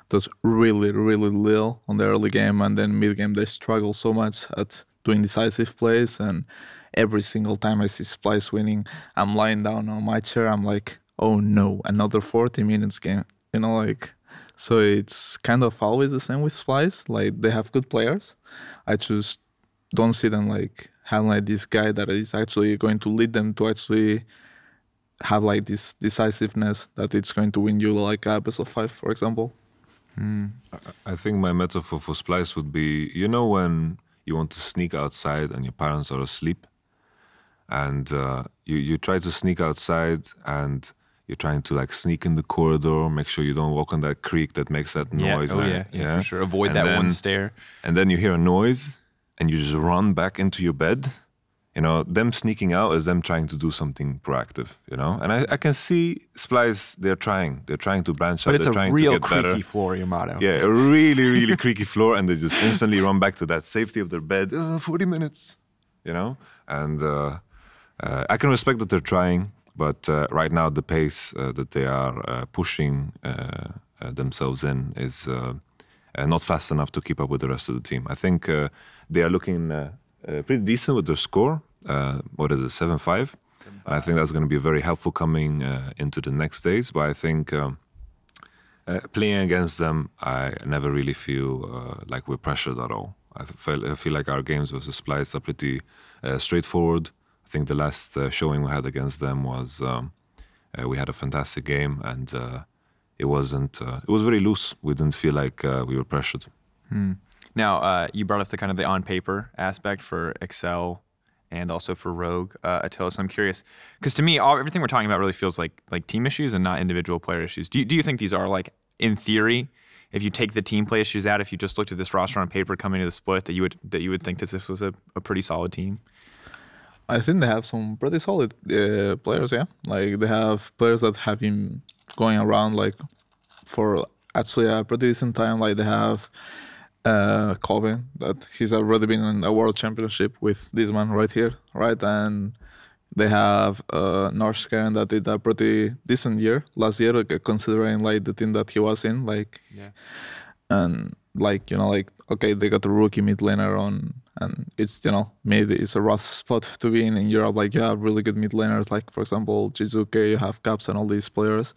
does really, really little on the early game, and then mid-game they struggle so much at doing decisive plays. And every single time I see Splyce winning, I'm lying down on my chair, I'm like, oh no, another forty minutes game, you know, like... So it's kind of always the same with Splyce. Like, they have good players. I just don't see them like having like this guy that is actually going to lead them to actually have like this decisiveness that it's going to win you like a best of five, for example. Mm. I think my metaphor for Splyce would be, you know, when you want to sneak outside and your parents are asleep, and uh, you, you try to sneak outside and you're trying to like sneak in the corridor, make sure you don't walk on that creek that makes that noise. Yeah, oh, right? yeah. yeah, yeah, for sure. Avoid and that then, one stair. And then you hear a noise and you just run back into your bed. You know, them sneaking out is them trying to do something proactive, you know? And I, I can see Splyce, they're trying. They're trying to branch out. They're trying to get better. But it's a real creaky floor, Yamato. Yeah, a really, really creaky floor. And they just instantly run back to that safety of their bed. Oh, forty minutes, you know? And uh, uh, I can respect that they're trying. But uh, right now, the pace uh, that they are uh, pushing uh, uh, themselves in is uh, uh, not fast enough to keep up with the rest of the team. I think uh, they are looking... Uh, Uh, pretty decent with their score, uh, what is it, seven five? And I think that's going to be very helpful coming uh, into the next days. But I think um, uh, playing against them, I never really feel uh, like we're pressured at all. I feel, I feel like our games versus Splyce are pretty uh, straightforward. I think the last uh, showing we had against them was um, uh, we had a fantastic game, and uh, it wasn't. Uh, it was very loose. We didn't feel like uh, we were pressured. Hmm. Now, uh, you brought up the kind of the on-paper aspect for Excel and also for Rogue, uh, Attila, so I'm curious, because to me, all, everything we're talking about really feels like like team issues and not individual player issues. Do you, do you think these are, like, in theory, if you take the team play issues out, if you just looked at this roster on paper coming to the split, that you would that you would think that this was a, a pretty solid team? I think they have some pretty solid uh, players, yeah. Like, they have players that have been going around, like, for actually a pretty decent time. Like, they have... Uh, Kobe, that he's already been in a world championship with this man right here, right? And they have uh, Norskeren that did a pretty decent year last year, like, considering like the team that he was in, like, yeah. And like, you know, like, okay, they got a rookie mid laner on, and it's, you know, maybe it's a rough spot to be in in Europe. Like, you have really good mid laners, like for example Jiizuke, you have Caps and all these players,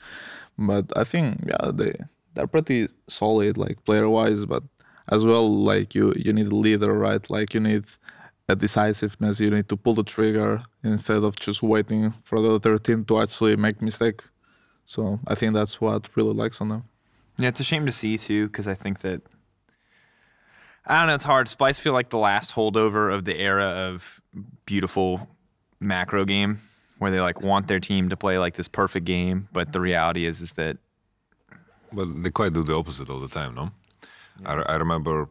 but I think yeah, they they're pretty solid like player wise, but as well, like, you, you need a leader, right? Like, you need a decisiveness, you need to pull the trigger instead of just waiting for the other team to actually make mistake. So I think that's what really likes on them. Yeah, it's a shame to see, too, because I think that, I don't know, it's hard. Splyce feel like the last holdover of the era of beautiful macro game, where they, like, want their team to play, like, this perfect game, but the reality is, is that... Well, they quite do the opposite all the time, no? Yeah. I, I remember,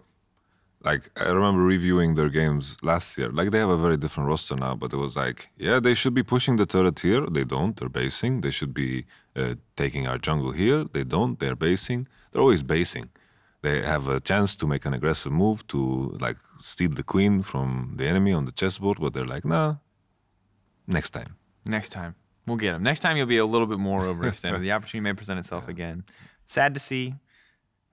like, I remember reviewing their games last year. Like, they have a very different roster now, but it was like, yeah, they should be pushing the turret here. They don't. They're basing. They should be uh, taking our jungle here. They don't. They're basing. They're always basing. They have a chance to make an aggressive move to, like, steal the queen from the enemy on the chessboard, but they're like, nah, next time. Next time. We'll get them. Next time you'll be a little bit more overextended. The opportunity may present itself yeah. again. Sad to see.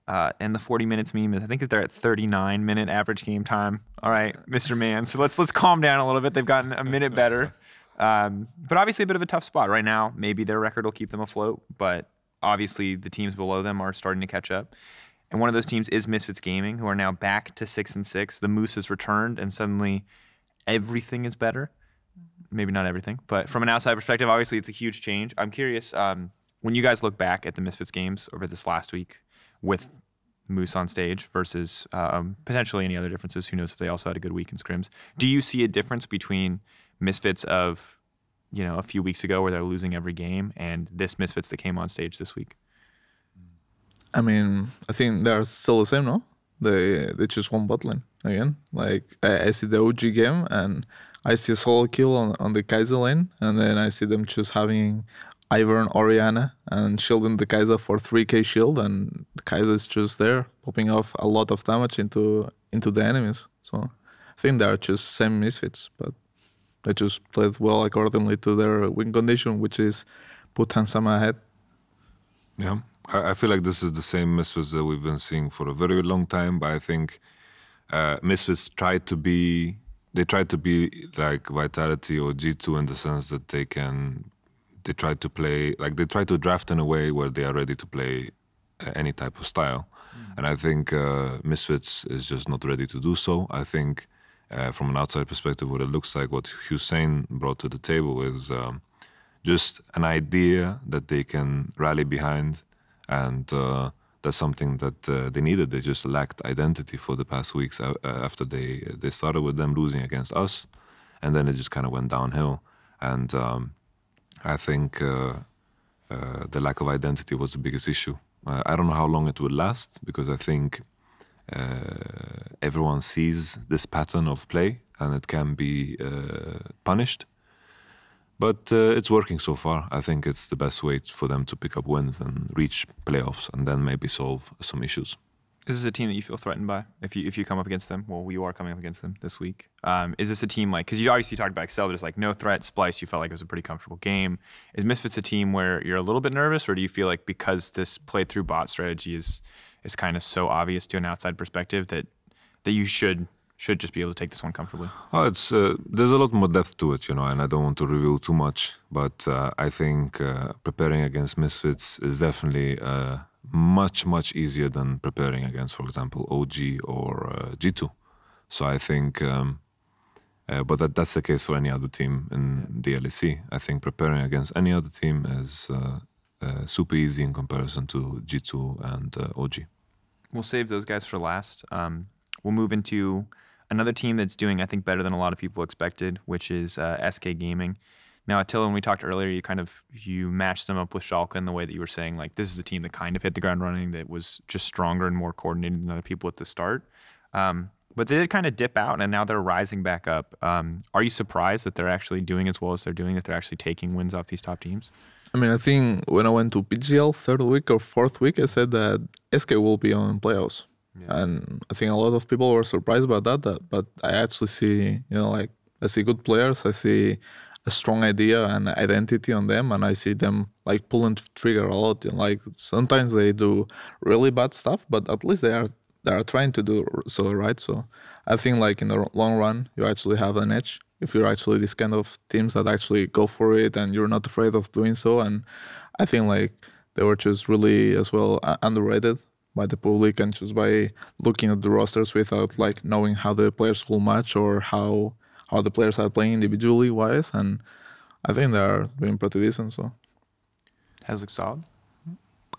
Uh, and the forty minutes meme is, I think that they're at thirty-nine minute average game time. All right, Mister Man. So let's let's calm down a little bit. They've gotten a minute better. Um, but obviously a bit of a tough spot right now. Maybe their record will keep them afloat, but obviously the teams below them are starting to catch up. And one of those teams is Misfits Gaming, who are now back to six and six. The Moose has returned, and suddenly everything is better. Maybe not everything, but from an outside perspective, obviously it's a huge change. I'm curious, um, when you guys look back at the Misfits games over this last week, with Moose on stage versus um, potentially any other differences. Who knows if they also had a good week in scrims. Do you see a difference between Misfits of, you know, a few weeks ago where they're losing every game and this Misfits that came on stage this week? I mean, I think they're still the same, no? They, they just won bot lane again. Like, I, I see the O G game and I see a solo kill on, on the Kai'Sa lane, and then I see them just having Ivern, Oriana, and shielding the Kai'Sa for three K shield, and Kai'Sa is just there, popping off a lot of damage into into the enemies. So I think they are just same Misfits, but they just played well accordingly to their win condition, which is put Hansama ahead. Yeah, I, I feel like this is the same Misfits that we've been seeing for a very long time, but I think uh, Misfits tried to be, they tried to be like Vitality or G two in the sense that they can... They try to play, like they try to draft in a way where they are ready to play any type of style. Mm. And I think uh, Misfits is just not ready to do so. I think uh, from an outside perspective, what it looks like, what Hussein brought to the table is um, just an idea that they can rally behind, and uh, that's something that uh, they needed. They just lacked identity for the past weeks after they they started with them losing against us, and then it just kind of went downhill. And um, I think uh, uh, the lack of identity was the biggest issue. Uh, I don't know how long it will last, because I think uh, everyone sees this pattern of play and it can be uh, punished. But uh, it's working so far. I think it's the best way for them to pick up wins and reach playoffs, and then maybe solve some issues. Is this a team that you feel threatened by if you if you come up against them? Well, you are coming up against them this week. Um, is this a team like, because you obviously talked about Excel, there's like no threat. Splyce, you felt like it was a pretty comfortable game. Is Misfits a team where you're a little bit nervous, or do you feel like because this played through bot strategy is is kind of so obvious to an outside perspective that that you should should just be able to take this one comfortably? Oh, it's uh, there's a lot more depth to it, you know, and I don't want to reveal too much, but uh, I think uh, preparing against Misfits is definitely uh, much, much easier than preparing against, for example, O G or uh, G two. So I think, um, uh, but that, that's the case for any other team in the L E C. I think preparing against any other team is uh, uh, super easy in comparison to G two and uh, O G. We'll save those guys for last. Um, we'll move into another team that's doing, I think, better than a lot of people expected, which is uh, S K Gaming. Now, Attila, when we talked earlier, you kind of, you matched them up with Schalke in the way that you were saying, like, this is a team that kind of hit the ground running, that was just stronger and more coordinated than other people at the start. Um, but they did kind of dip out, and now they're rising back up. Um, are you surprised that they're actually doing as well as they're doing, that they're actually taking wins off these top teams? I mean, I think when I went to P G L third week or fourth week, I said that S K will be on playoffs. Yeah. And I think a lot of people were surprised about that, that, but I actually see, you know, like, I see good players, I see a strong idea and identity on them, and I see them, like, pulling the trigger a lot. And, like, sometimes they do really bad stuff, but at least they are they are trying to do so, right? So I think, like, in the long run, you actually have an edge if you're actually this kind of teams that actually go for it and you're not afraid of doing so. And I think, like, they were just really, as well, underrated by the public, and just by looking at the rosters without, like, knowing how the players will match or how how the players are playing individually wise, and I think they are doing pretty decent. So has looked solid.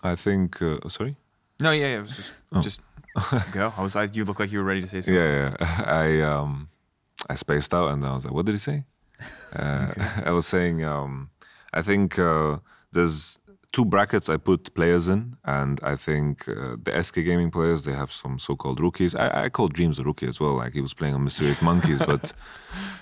I think. Uh, sorry. No, yeah, yeah. It was just oh. just go. I was like, you look like you were ready to say something. Yeah, yeah. I um, I spaced out, and I was like, what did he say? Uh, okay. I was saying, um, I think uh, there's two brackets I put players in, and I think uh, the S K Gaming players, they have some so-called rookies. I, I call Dreams a rookie as well, like he was playing on Mysterious Monkeys, but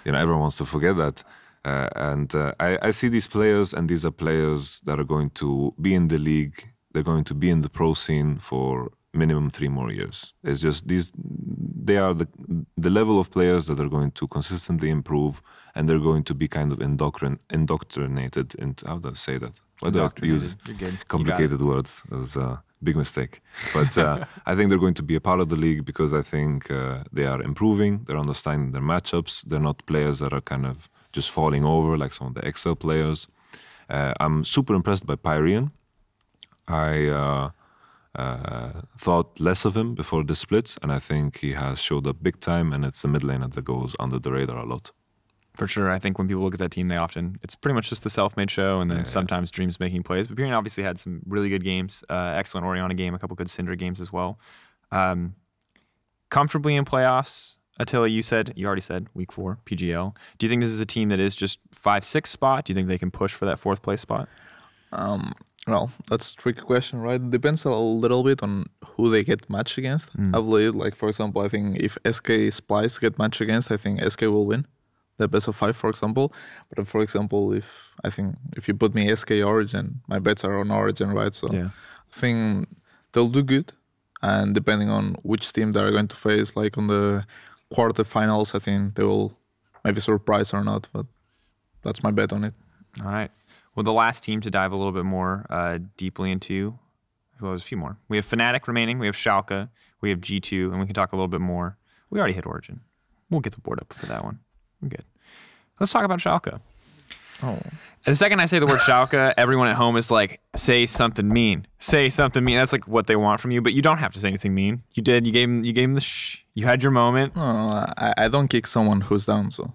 you know, everyone wants to forget that. Uh, and uh, I, I see these players, and these are players that are going to be in the league, they're going to be in the pro scene for minimum three more years. It's just these, they are the, the level of players that are going to consistently improve, and they're going to be kind of indoctrin indoctrinated into, how do I say that? I don't use complicated words. That's a big mistake. But uh, I think they're going to be a part of the league, because I think uh, they are improving. They're understanding their matchups. They're not players that are kind of just falling over like some of the Excel players. Uh, I'm super impressed by Pyrian. I uh, uh, thought less of him before the split, and I think he has showed up big time, and it's a mid laner that goes under the radar a lot. For sure. I think when people look at that team, they often, it's pretty much just the self-made show, and then yeah, sometimes yeah. Dreams making plays. But Pyrian obviously had some really good games, uh, excellent Oriana game, a couple good Syndra games as well. Um, comfortably in playoffs, Attila, you said, you already said, week four, P G L. Do you think this is a team that is just five six spot? Do you think they can push for that fourth place spot? Um, well, that's a tricky question, right? It depends a little bit on who they get matched against. Mm. I believe, like, for example, I think if S K Splyce get matched against, I think S K will win. The best of five, for example. But for example, if I think if you put me S K Origin, my bets are on Origin, right? So yeah. I think they'll do good, and depending on which team they are going to face, like on the quarterfinals, I think they will maybe surprise or not. But that's my bet on it. All right. Well, the last team to dive a little bit more uh, deeply into, well, there's a few more. We have Fnatic remaining. We have Schalke. We have G two, and we can talk a little bit more. We already hit Origin. We'll get the board up for that one. We're good. Let's talk about Schalke. Oh. The second I say the word Schalke, everyone at home is like, say something mean. Say something mean. That's like what they want from you, but you don't have to say anything mean. You did. You gave him, you gave him the shh. You had your moment. No, I, I don't kick someone who's down, so.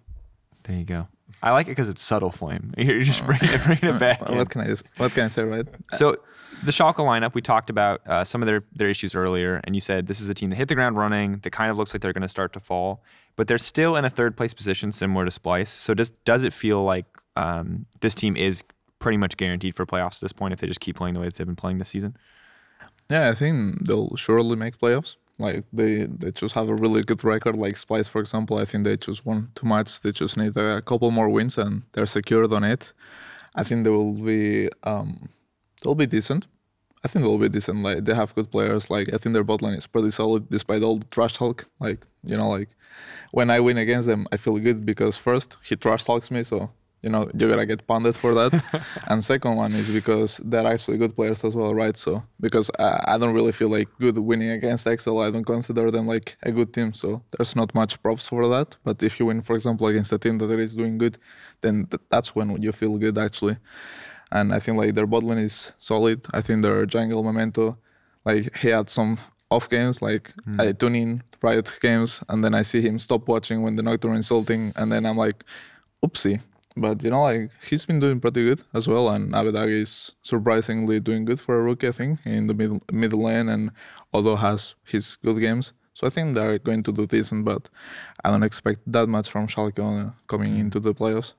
There you go. I like it because it's subtle flame. You're just oh. bringing, it, bringing it back. What can I just, what can I say, right? So the Schalke lineup, we talked about uh, some of their, their issues earlier, and you said this is a team that hit the ground running, that kind of looks like they're going to start to fall, but they're still in a third place position similar to Splyce. So does, does it feel like um, this team is pretty much guaranteed for playoffs at this point if they just keep playing the way that they've been playing this season? Yeah, I think they'll surely make playoffs. Like, they, they just have a really good record. Like Splyce, for example, I think they just won too much. They just need a couple more wins and they're secured on it. I think they will be, um, they'll be decent. I think they'll be decent. Like, they have good players. Like, I think their bot line is pretty solid despite all the trash talk. Like, you know, like when I win against them, I feel good because first, he trash talks me, so, you know, you're gonna get pounded for that. And second one is because they're actually good players as well, right? So, because I, I don't really feel like good winning against Excel, I don't consider them like a good team, so there's not much props for that. But if you win, for example, against a team that is doing good, then th that's when you feel good, actually. And I think like their bot lane is solid. I think their jungle Memento, like he had some off games, like mm. I tune in Riot games and then I see him stop watching when the Nocturne is insulting, and then I'm like, oopsie. But, you know, like, he's been doing pretty good as well, and Abedagi is surprisingly doing good for a rookie, I think, in the middle, middle lane, and Odo has his good games. So I think they're going to do decent, but I don't expect that much from Schalke coming into the playoffs.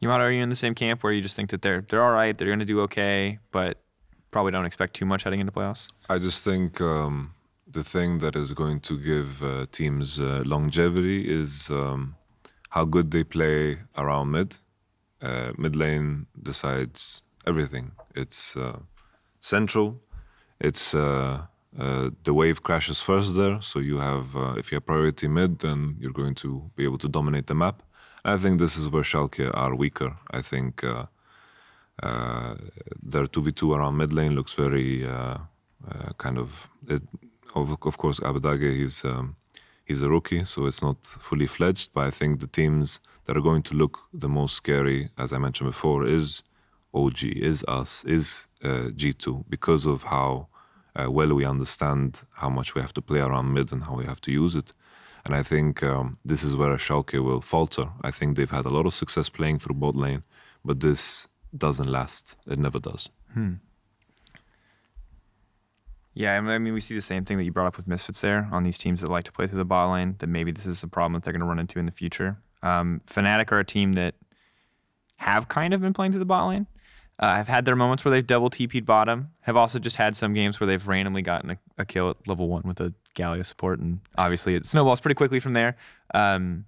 Yamato, are you in the same camp where you just think that they're, they're all right, they're going to do okay, but probably don't expect too much heading into playoffs? I just think um, the thing that is going to give uh, teams uh, longevity is... Um, how good they play around mid. Uh, mid lane decides everything. It's uh, central. It's uh, uh, the wave crashes first there. So you have, uh, if you have priority mid, then you're going to be able to dominate the map. And I think this is where Schalke are weaker. I think uh, uh, their two v two around mid lane looks very uh, uh, kind of, it, of, of course, Abedagi, he's, um, He's a rookie, so it's not fully fledged, but I think the teams that are going to look the most scary, as I mentioned before, is O G, is us, is uh, G two, because of how uh, well we understand how much we have to play around mid and how we have to use it. And I think um, this is where Schalke will falter. I think they've had a lot of success playing through bot lane, but this doesn't last. It never does. Hmm. Yeah, I mean, we see the same thing that you brought up with Misfits there on these teams that like to play through the bot lane, that maybe this is a problem that they're going to run into in the future. Um, Fnatic are a team that have kind of been playing through the bot lane, uh, have had their moments where they've double T P'd bottom, have also just had some games where they've randomly gotten a, a kill at level one with a Galio support, and obviously it snowballs pretty quickly from there. Um,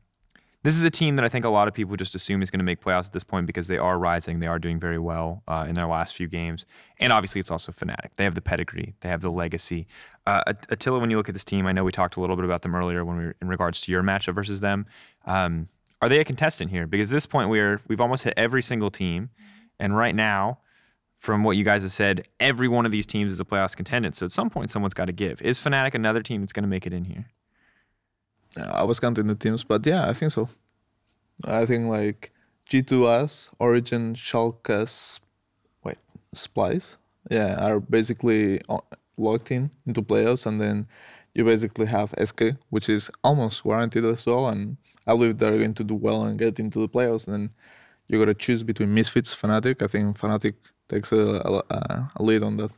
this is a team that I think a lot of people just assume is going to make playoffs at this point because they are rising. They are doing very well uh, in their last few games. And obviously it's also Fnatic. They have the pedigree. They have the legacy. Uh, Attila, when you look at this team, I know we talked a little bit about them earlier when we were in regards to your matchup versus them. Um, are they a contestant here? Because at this point, we are, we've almost hit every single team. And right now, from what you guys have said, every one of these teams is a playoffs contender. So at some point, someone's got to give. Is Fnatic another team that's going to make it in here? I was counting the teams, but yeah, I think so. I think like G two, us, Origen, Schalke, wait, Splyce, yeah, are basically locked in into playoffs, and then you basically have S K, which is almost guaranteed as well, and I believe they're going to do well and get into the playoffs. And then you got to choose between Misfits, Fnatic. I think Fnatic takes a, a, a lead on that.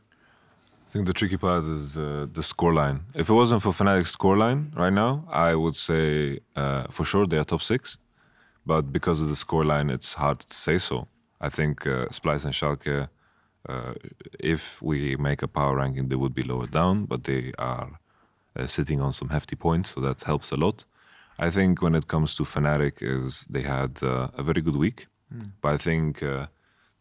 I think the tricky part is uh, the scoreline. If it wasn't for Fnatic's scoreline right now, I would say uh, for sure they are top six. But because of the scoreline, it's hard to say so. I think uh, Splyce and Schalke, uh, if we make a power ranking, they would be lower down, but they are uh, sitting on some hefty points, so that helps a lot. I think when it comes to Fnatic, is they had uh, a very good week, mm. but I think uh,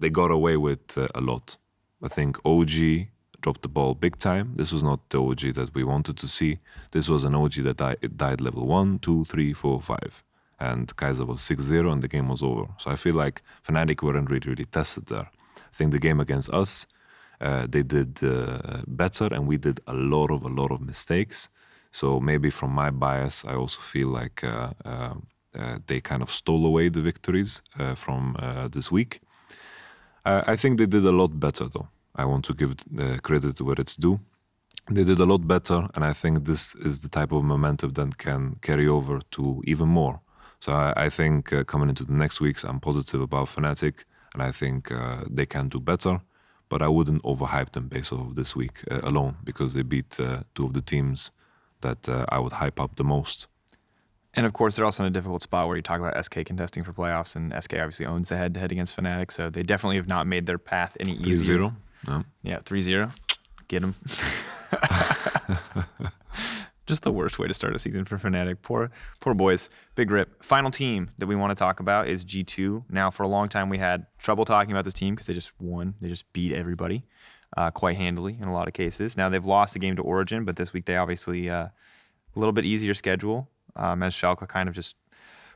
they got away with uh, a lot. I think O G dropped the ball big time. This was not the O G that we wanted to see. This was an O G that di it died level one, two, three, four, five. And Kai'Sa was six zero and the game was over. So I feel like Fnatic weren't really, really tested there. I think the game against us, uh, they did uh, better and we did a lot of, a lot of mistakes. So maybe from my bias, I also feel like uh, uh, uh, they kind of stole away the victories uh, from uh, this week. Uh, I think they did a lot better though. I want to give uh, credit where it's due. They did a lot better, and I think this is the type of momentum that can carry over to even more. So I, I think uh, coming into the next weeks, I'm positive about Fnatic, and I think uh, they can do better. But I wouldn't overhype them based off of this week uh, alone, because they beat uh, two of the teams that uh, I would hype up the most. And of course, they're also in a difficult spot where you talk about S K contesting for playoffs, and S K obviously owns the head-to-head against Fnatic, so they definitely have not made their path any easier. three zero? No. Yeah, three zero. Get them. Just the worst way to start a season for Fnatic. Poor, poor boys. Big rip. Final team that we want to talk about is G two. Now, for a long time, we had trouble talking about this team because they just won. They just beat everybody uh, quite handily in a lot of cases. Now, they've lost a game to Origen, but this week they obviously uh, a little bit easier schedule. Um, as Schalke kind of just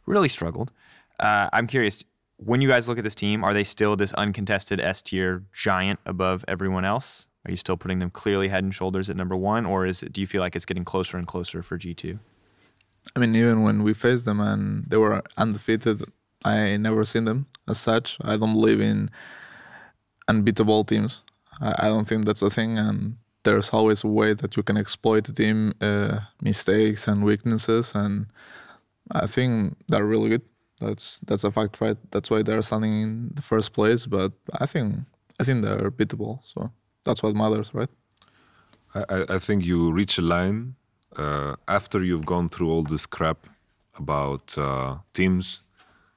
really struggled. Uh, I'm curious, when you guys look at this team, are they still this uncontested S-tier giant above everyone else? Are you still putting them clearly head and shoulders at number one, or is it, do you feel like it's getting closer and closer for G two? I mean, even when we faced them and they were undefeated, I never seen them as such. I don't believe in unbeatable teams. I, I don't think that's a thing, and there's always a way that you can exploit the team uh, mistakes and weaknesses, and I think they're really good. That's that's a fact, right? That's why they're standing in the first place. But I think I think they're beatable, so that's what matters, right? I, I think you reach a line uh, after you've gone through all this crap about uh, teams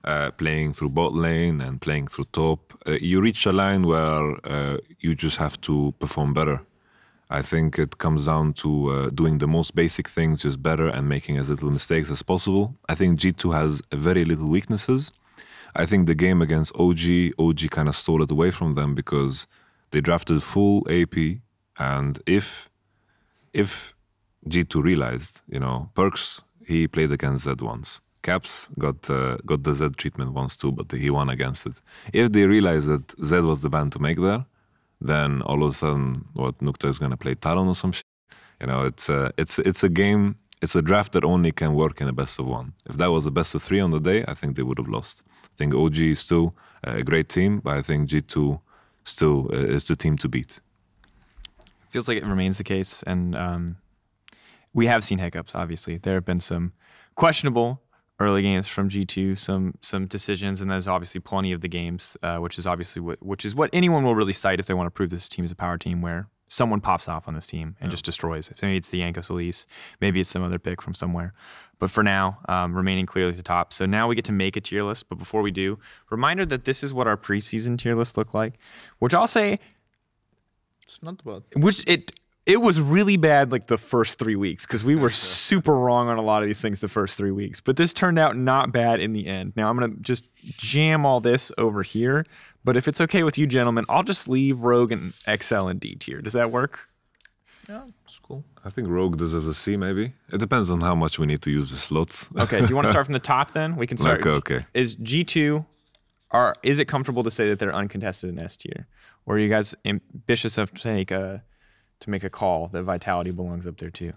uh, playing through bot lane and playing through top. Uh, you reach a line where uh, you just have to perform better. I think it comes down to uh, doing the most basic things just better and making as little mistakes as possible. I think G two has very little weaknesses. I think the game against O G, O G kind of stole it away from them because they drafted full A P, and if if G two realized, you know, Perks, he played against Zed once. Caps got uh, got the Zed treatment once too, but he won against it. If they realized that Zed was the ban to make there, then all of a sudden, what, Nukeduck is going to play Talon or some shit? You know, it's a, it's, it's a game, it's a draft that only can work in a best of one. If that was a best of three on the day, I think they would have lost. I think O G is still a great team, but I think G two still is the team to beat. It feels like it remains the case, and um, we have seen hiccups, obviously. There have been some questionable early games from G two, some some decisions, and there's obviously plenty of the games, uh, which is obviously what, which is what anyone will really cite if they want to prove this team is a power team, where someone pops off on this team and yeah. just destroys. Maybe it's the Yankos Elise, maybe it's some other pick from somewhere. But for now, um, remaining clearly at the top. So now we get to make a tier list. But before we do, reminder that this is what our preseason tier list looked like, which I'll say, it's not bad. Which it. It was really bad like the first three weeks because we were super wrong on a lot of these things the first three weeks. But this turned out not bad in the end. Now, I'm going to just jam all this over here. But if it's okay with you gentlemen, I'll just leave Rogue and Excel and D tier. Does that work? Yeah, it's cool. I think Rogue deserves a C maybe. It depends on how much we need to use the slots. Okay, do you want to start from the top then? We can start. Okay, okay. Is G two, are, is it comfortable to say that they're uncontested in S tier? Or are you guys ambitious enough to take a... to make a call that Vitality belongs up there too?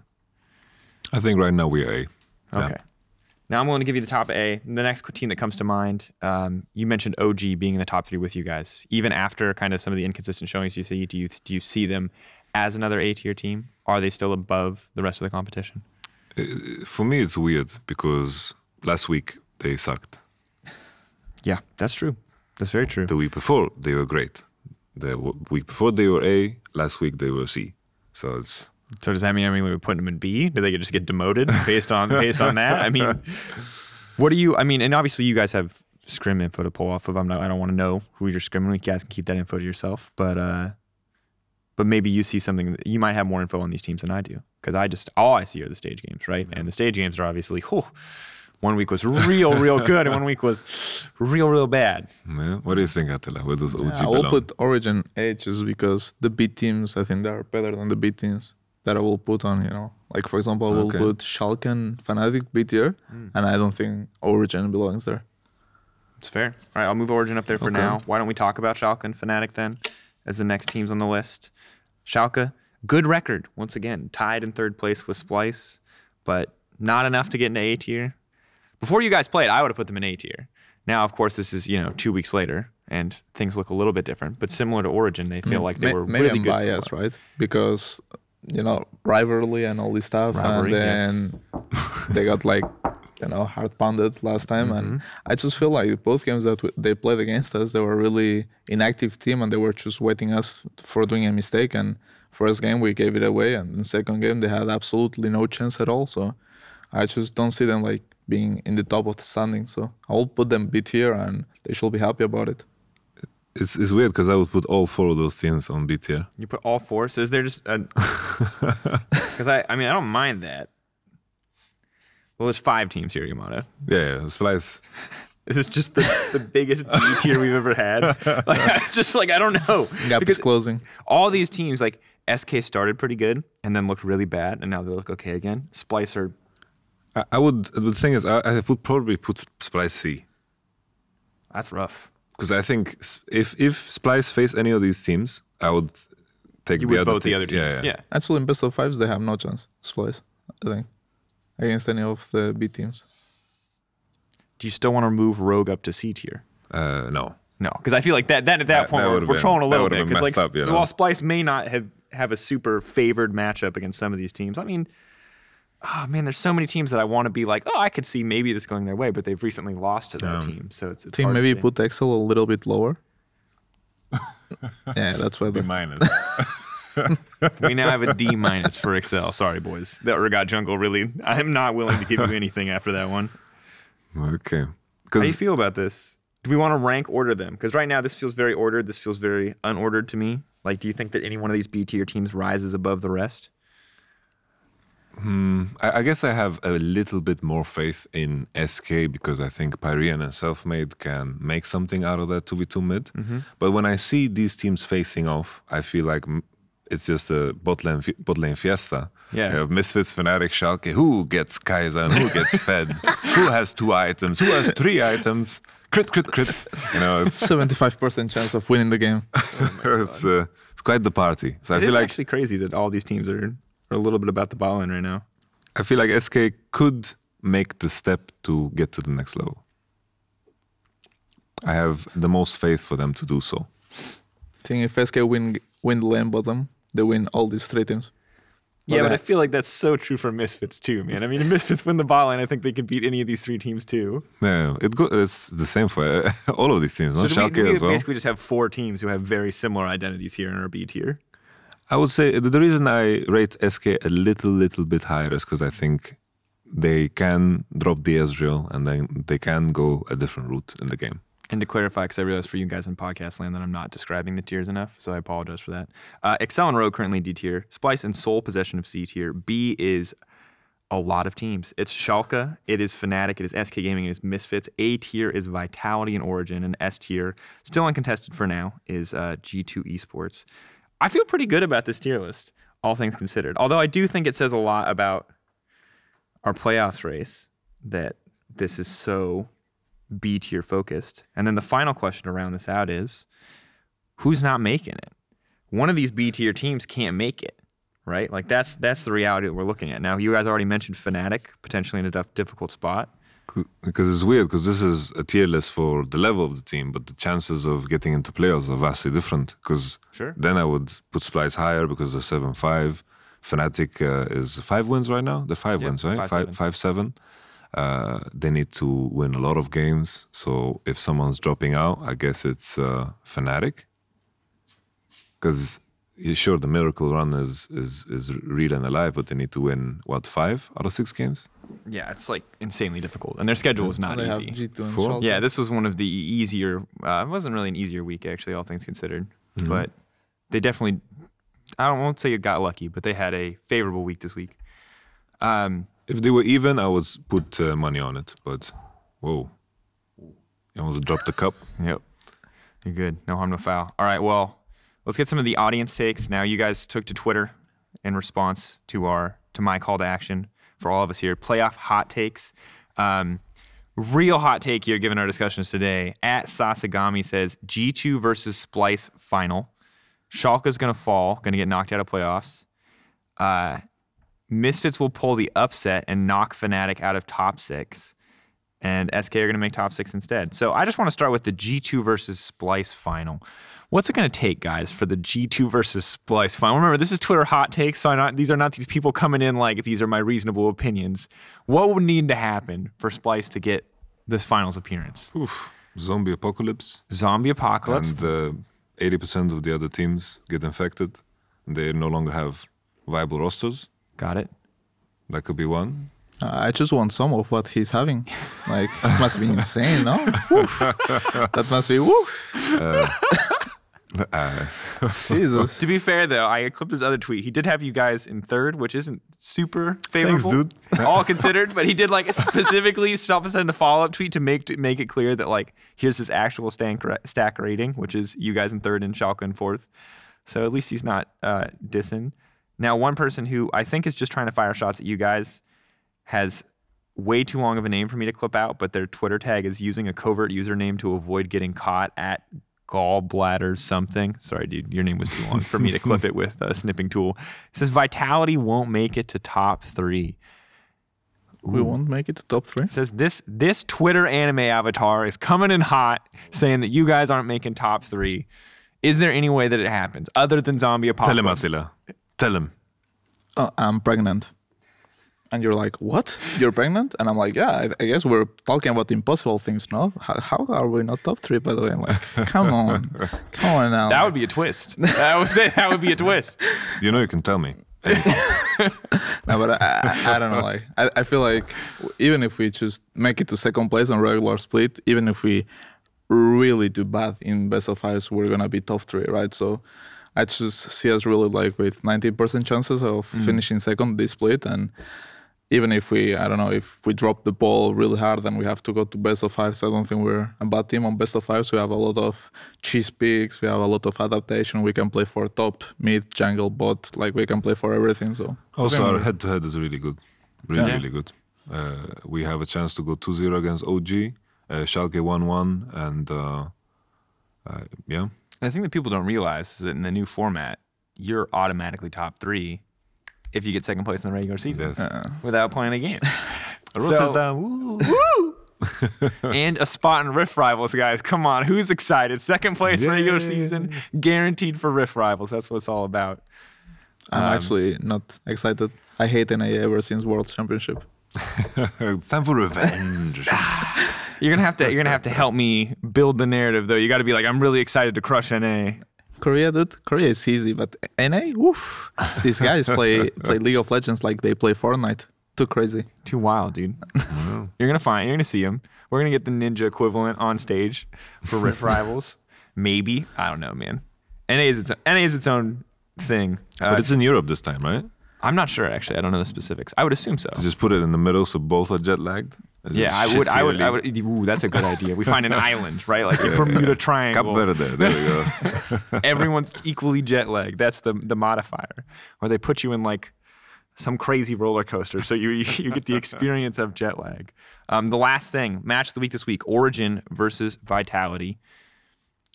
I think right now we are A. Okay. Yeah. Now I'm going to give you the top A. The next team that comes to mind, um, you mentioned O G being in the top three with you guys. Even after kind of some of the inconsistent showings you see, do you, do you see them as another A-tier team? Are they still above the rest of the competition? For me, it's weird because last week they sucked. Yeah, that's true. That's very true. The week before, they were great. The week before they were A, last week they were C. So it's. So does that mean I mean we were putting them in B? Do they just get demoted based on based on that? I mean, what do you? I mean, and obviously you guys have scrim info to pull off of. I'm not. I don't want to know who you're scrimming. You guys can keep that info to yourself. But uh, but maybe you see something. You might have more info on these teams than I do because I just all I see are the stage games, right? Yeah. And the stage games are obviously. Whew, one week was real, real good, and one week was real, real bad. Yeah. What do you think, Attila? Where does O G yeah, belong? I'll put Origin H just because the B teams, I think they are better than the B teams that I will put on, you know. Like, for example, I will okay. put Schalke and Fnatic B tier, mm. and I don't think Origin belongs there. It's fair. All right, I'll move Origin up there for okay. now. Why don't we talk about Schalke and Fnatic then as the next teams on the list? Schalke, good record, once again, tied in third place with Splyce, but not enough to get into A tier. Before you guys played, I would have put them in A tier. Now, of course, this is, you know, two weeks later, and things look a little bit different. But similar to Origin, they feel mm, like they were really I'm good. Maybe biased, right? Because, you know, rivalry and all this stuff. Rivalry, and then yes. they got, like, you know, hard pounded last time. Mm-hmm. And I just feel like both games that they played against us, they were really inactive team and they were just waiting us for doing a mistake. And first game we gave it away, and in second game they had absolutely no chance at all. So I just don't see them like being in the top of the standing. So I will put them B tier, and they should be happy about it. It's, it's weird because I would put all four of those teams on B tier. You put all four? So is there just... Because I, I mean, I don't mind that. Well, there's five teams here, Yamato. Yeah, yeah, Splyce. This is just the, the biggest B tier we've ever had. Like, it's just like, I don't know. Gap is closing. All these teams, like S K started pretty good and then looked really bad, and now they look okay again. Splyce are... I, I would... The thing is, I, I would probably put Splyce C. That's rough. Because I think if if Splyce face any of these teams, I would take you the, would other vote the other team. Yeah, yeah. yeah. Actually, in best of fives, they have no chance, Splyce, I think, against any of the B teams. Do you still want to move Rogue up to C tier? Uh, no. No, because I feel like that, that at that uh, point, that we're, we're been, trolling a little bit. Because like, up, you know? While Splyce may not have, have a super favored matchup against some of these teams, I mean, oh man, there's so many teams that I want to be like, oh, I could see maybe this going their way, but they've recently lost to that um, team, so it's, it's team. Maybe put Excel a little bit lower. Yeah, that's why the minus. We now have a D minus for Excel. Sorry, boys. That Urgot jungle really. I am not willing to give you anything after that one. Okay. How do you feel about this? Do we want to rank order them? Because right now this feels very ordered. This feels very unordered to me. Like, do you think that any one of these B tier teams rises above the rest? Hmm. I, I guess I have a little bit more faith in S K because I think Pyrean and Selfmade can make something out of that two v two mid. Mm-hmm. But when I see these teams facing off, I feel like it's just a bot lane, bot lane fiesta. Yeah. You have Misfits, Fnatic, Schalke. Who gets Kai'Sa and who gets fed? Who has two items? Who has three items? Crit, crit, crit. You know, it's seventy-five percent chance of winning the game. Oh my God. It's, uh, it's quite the party. So it I feel is like actually crazy that all these teams are... a little bit about the ball in right now. I feel like S K could make the step to get to the next level. I have the most faith for them to do so. I think if S K win win the lane bottom, they win all these three teams. But yeah, but I feel like that's so true for Misfits too, man. I mean, if Misfits win the bot lane, I think they could beat any of these three teams too. Yeah, it go, it's the same for all of these teams. So no? Schalke we, we as well. Basically just have four teams who have very similar identities here in our B tier. I would say the reason I rate S K a little, little bit higher is because I think they can drop the Ezreal and then they can go a different route in the game. And to clarify, because I realize for you guys in podcast land that I'm not describing the tiers enough, so I apologize for that. Uh, Excel and Rogue currently D tier. Splyce and sole possession of C tier. B is a lot of teams. It's Schalke, it is Fnatic, it is S K Gaming, it is Misfits. A tier is Vitality and Origen, and S tier, still uncontested for now, is uh, G two Esports. I feel pretty good about this tier list, all things considered. Although I do think it says a lot about our playoffs race that this is so B tier focused. And then the final question to round this out is, who's not making it? One of these B tier teams can't make it, right? Like that's that's the reality that we're looking at. Now, you guys already mentioned Fnatic, potentially in a difficult spot. Because it's weird, because this is a tier list for the level of the team, but the chances of getting into playoffs are vastly different. Because sure. Then I would put Splyce higher because they're seven five. Fnatic uh, is five wins right now? They're five yep, wins, right? five seven. Uh, they need to win a lot of games. So if someone's dropping out, I guess it's uh, Fnatic. Because sure, the miracle run is, is, is real and alive, but they need to win, what, five out of six games? Yeah, it's like insanely difficult. And their schedule is not easy. G two yeah, this was one of the easier, uh, it wasn't really an easier week, actually, all things considered. Mm-hmm. But they definitely, I don't, won't say it got lucky, but they had a favorable week this week. Um, if they were even, I would put uh, money on it. But, whoa, I almost dropped the cup. Yep, you're good. No harm, no foul. All right, well, let's get some of the audience takes. Now, you guys took to Twitter in response to our to my call to action for all of us here. Playoff hot takes. Um, real hot take here, given our discussions today. At Sasagami says, G two versus Splyce final. Schalke's going to fall, going to get knocked out of playoffs. Uh, Misfits will pull the upset and knock Fnatic out of top six. and S K are going to make top six instead. So I just want to start with the G two versus Splyce final. What's it going to take, guys, for the G two versus Splyce final? Remember, this is Twitter hot takes, so I'm not, these are not these people coming in like, these are my reasonable opinions. What would need to happen for Splyce to get this finals appearance? Oof. Zombie apocalypse. Zombie apocalypse. And eighty percent uh, of the other teams get infected, and they no longer have viable rosters. Got it. That could be one. Uh, I just want some of what he's having. Like, it must be insane, no? That must be woo. Uh, uh, Jesus. To be fair, though, I clipped his other tweet. He did have you guys in third, which isn't super favorable. Thanks, dude. All considered, but he did, like, specifically stop and send a follow-up tweet to make to make it clear that, like, here's his actual stank ra stack rating, which is you guys in third and Schalke in fourth. So at least he's not uh, dissing. Now, one person who I think is just trying to fire shots at you guys has way too long of a name for me to clip out, but their Twitter tag is using a covert username to avoid getting caught at gallbladder something. Sorry, dude, your name was too long for me to clip it with a snipping tool. It says, Vitality won't make it to top three. Ooh. We won't make it to top three? It says, this, this Twitter anime avatar is coming in hot saying that you guys aren't making top three. Is there any way that it happens other than zombie apocalypse? Tell him, Attila. Tell him. Oh, I'm pregnant. And you're like, what? You're pregnant? And I'm like, yeah, I guess we're talking about impossible things, no? How, how are we not top three, by the way? I'm like, come on. Come on now. That would be a twist. That would, say, that would be a twist. You know you can tell me. No, but I, I, I don't know. Like, I, I feel like even if we just make it to second place on regular split, even if we really do bad in best of fives, we're going to be top three, right? So I just see us really like with ninety percent chances of mm. finishing second this split. And even if we, I don't know, if we drop the ball really hard and we have to go to best of fives, I don't think we're a bad team on best of fives. We have a lot of cheese picks. We have a lot of adaptation. We can play for top, mid, jungle, bot. Like, we can play for everything. So also our head-to-head is really good. Really, yeah. really good. Uh, we have a chance to go two zero against O G, uh, Schalke one one, and uh, uh, yeah. The thing that people don't realize is that in the new format, you're automatically top three if you get second place in the regular season yes. uh, without playing a game. Rotterdam, so, woo! And a spot in Rift Rivals, guys. Come on, who's excited? Second place yeah. regular season, guaranteed for Rift Rivals. That's what it's all about. I'm um, actually not excited. I hate N A ever since World Championship. It's time for revenge. You're gonna have to you're gonna have to help me build the narrative, though. You got to be like, I'm really excited to crush N A. Korea, dude. Korea is easy, but N A, woof. These guys play play League of Legends like they play Fortnite. Too crazy. Too wild, dude. Wow. You're gonna find. You're gonna see them. We're gonna get the ninja equivalent on stage for Rift Rivals. Maybe, I don't know, man. N A is its N A is its own thing. But uh, it's in Europe this time, right? I'm not sure, actually. I don't know the specifics. I would assume so. You just put it in the middle, so both are jet lagged. It's yeah, I would, I would, I would. Ooh, that's a good idea. We find an island, right? Like a yeah, Bermuda yeah. Triangle. Cap Verde, there we go. Everyone's equally jet lagged. That's the the modifier. Or they put you in like some crazy roller coaster, so you you get the experience of jet lag. Um, the last thing, match of the week this week: Origen versus Vitality.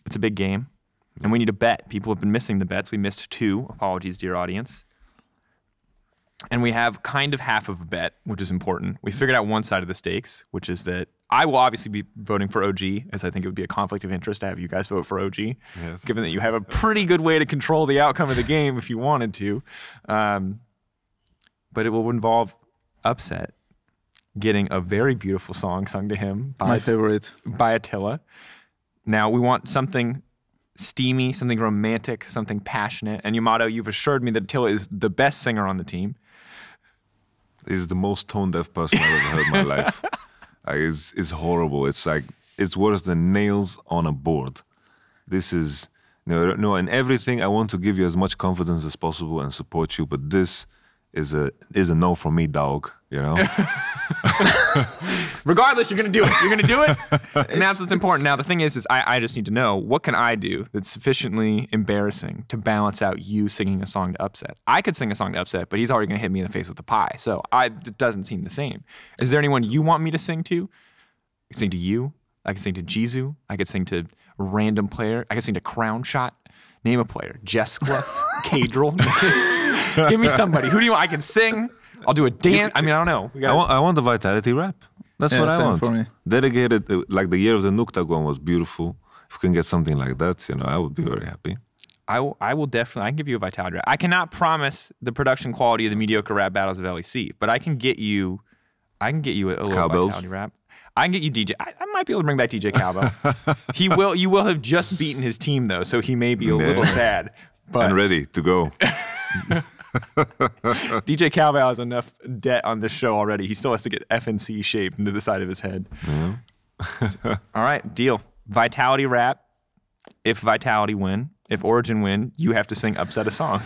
It's a big game, and we need a bet. People have been missing the bets. We missed two. Apologies, dear audience. And we have kind of half of a bet, which is important. We figured out one side of the stakes, which is that I will obviously be voting for O G, as I think it would be a conflict of interest to have you guys vote for O G, yes. given that you have a pretty good way to control the outcome of the game if you wanted to. Um, but it will involve Upset getting a very beautiful song sung to him by, My favorite. by Attila. Now, we want something steamy, something romantic, something passionate. And Yamato, you've assured me that Attila is the best singer on the team. He's the most tone-deaf person I've ever heard in my life. Like, it's, it's horrible. It's like, it's worse than nails on a board. This is, you know, no, in everything, I want to give you as much confidence as possible and support you, but this is a, is a no for me, dog, you know? Regardless, you're going to do it. You're going to do it, and that's what's important. Now, the thing is, is I, I just need to know, what can I do that's sufficiently embarrassing to balance out you singing a song to Upset? I could sing a song to Upset, but he's already going to hit me in the face with a pie, so I, it doesn't seem the same. Is there anyone you want me to sing to? I can sing to you. I can sing to Jiizu. I could sing to a random player. I could sing to Crown Shot. Name a player. Jeskla. Cadrel. Give me somebody. Who do you want? I can sing. I'll do a dance. I mean, I don't know. We gotta, I, want, I want the Vitality rap. That's yeah, what I want. For me. Dedicated, like the year of the Nukeduck one was beautiful. If we can get something like that, you know, I would be very happy. I will, I will definitely, I can give you a Vitality rap. I cannot promise the production quality of the mediocre rap battles of L E C, but I can get you, I can get you a little Cowbells. Vitality rap. I can get you D J. I, I might be able to bring back D J Calvo. He will, you will have just beaten his team though, so he may be a yeah. little sad. But I'm ready to go. D J Calvo has enough debt on this show already. He still has to get F N C shaped into the side of his head. Mm-hmm. All right, deal. Vitality rap. If Vitality win, if Origin win, you have to sing Upset a song.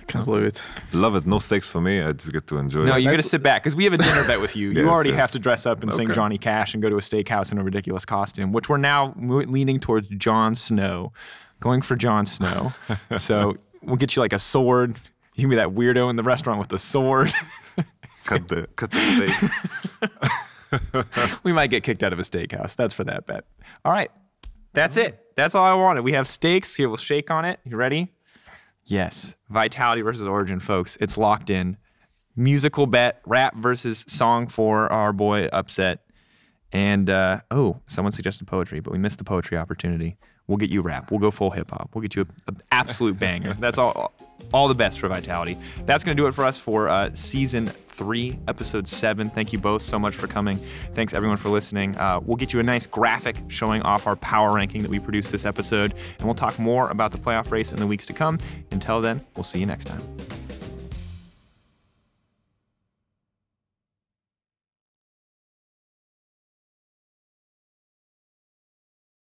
I can't believe it. Love it. No stakes for me. I just get to enjoy no, it. No, you got to sit back because we have a dinner bet with you. You yes, already yes. have to dress up and okay. sing Johnny Cash and go to a steakhouse in a ridiculous costume, which we're now leaning towards Jon Snow. Going for Jon Snow. So we'll get you like a sword. You can be that weirdo in the restaurant with the sword. cut, the, cut the steak. We might get kicked out of a steakhouse. That's for that bet. All right. That's it. That's all I wanted. We have steaks. Here, we'll shake on it. You ready? Yes. Vitality versus Origin, folks. It's locked in. Musical bet, rap versus song for our boy Upset. And, uh, oh, someone suggested poetry, but we missed the poetry opportunity. We'll get you rap. We'll go full hip-hop. We'll get you an absolute banger. That's all all the best for Vitality. That's going to do it for us for uh, Season three, Episode seven. Thank you both so much for coming. Thanks, everyone, for listening. Uh, we'll get you a nice graphic showing off our power ranking that we produced this episode, and we'll talk more about the playoff race in the weeks to come. Until then, we'll see you next time.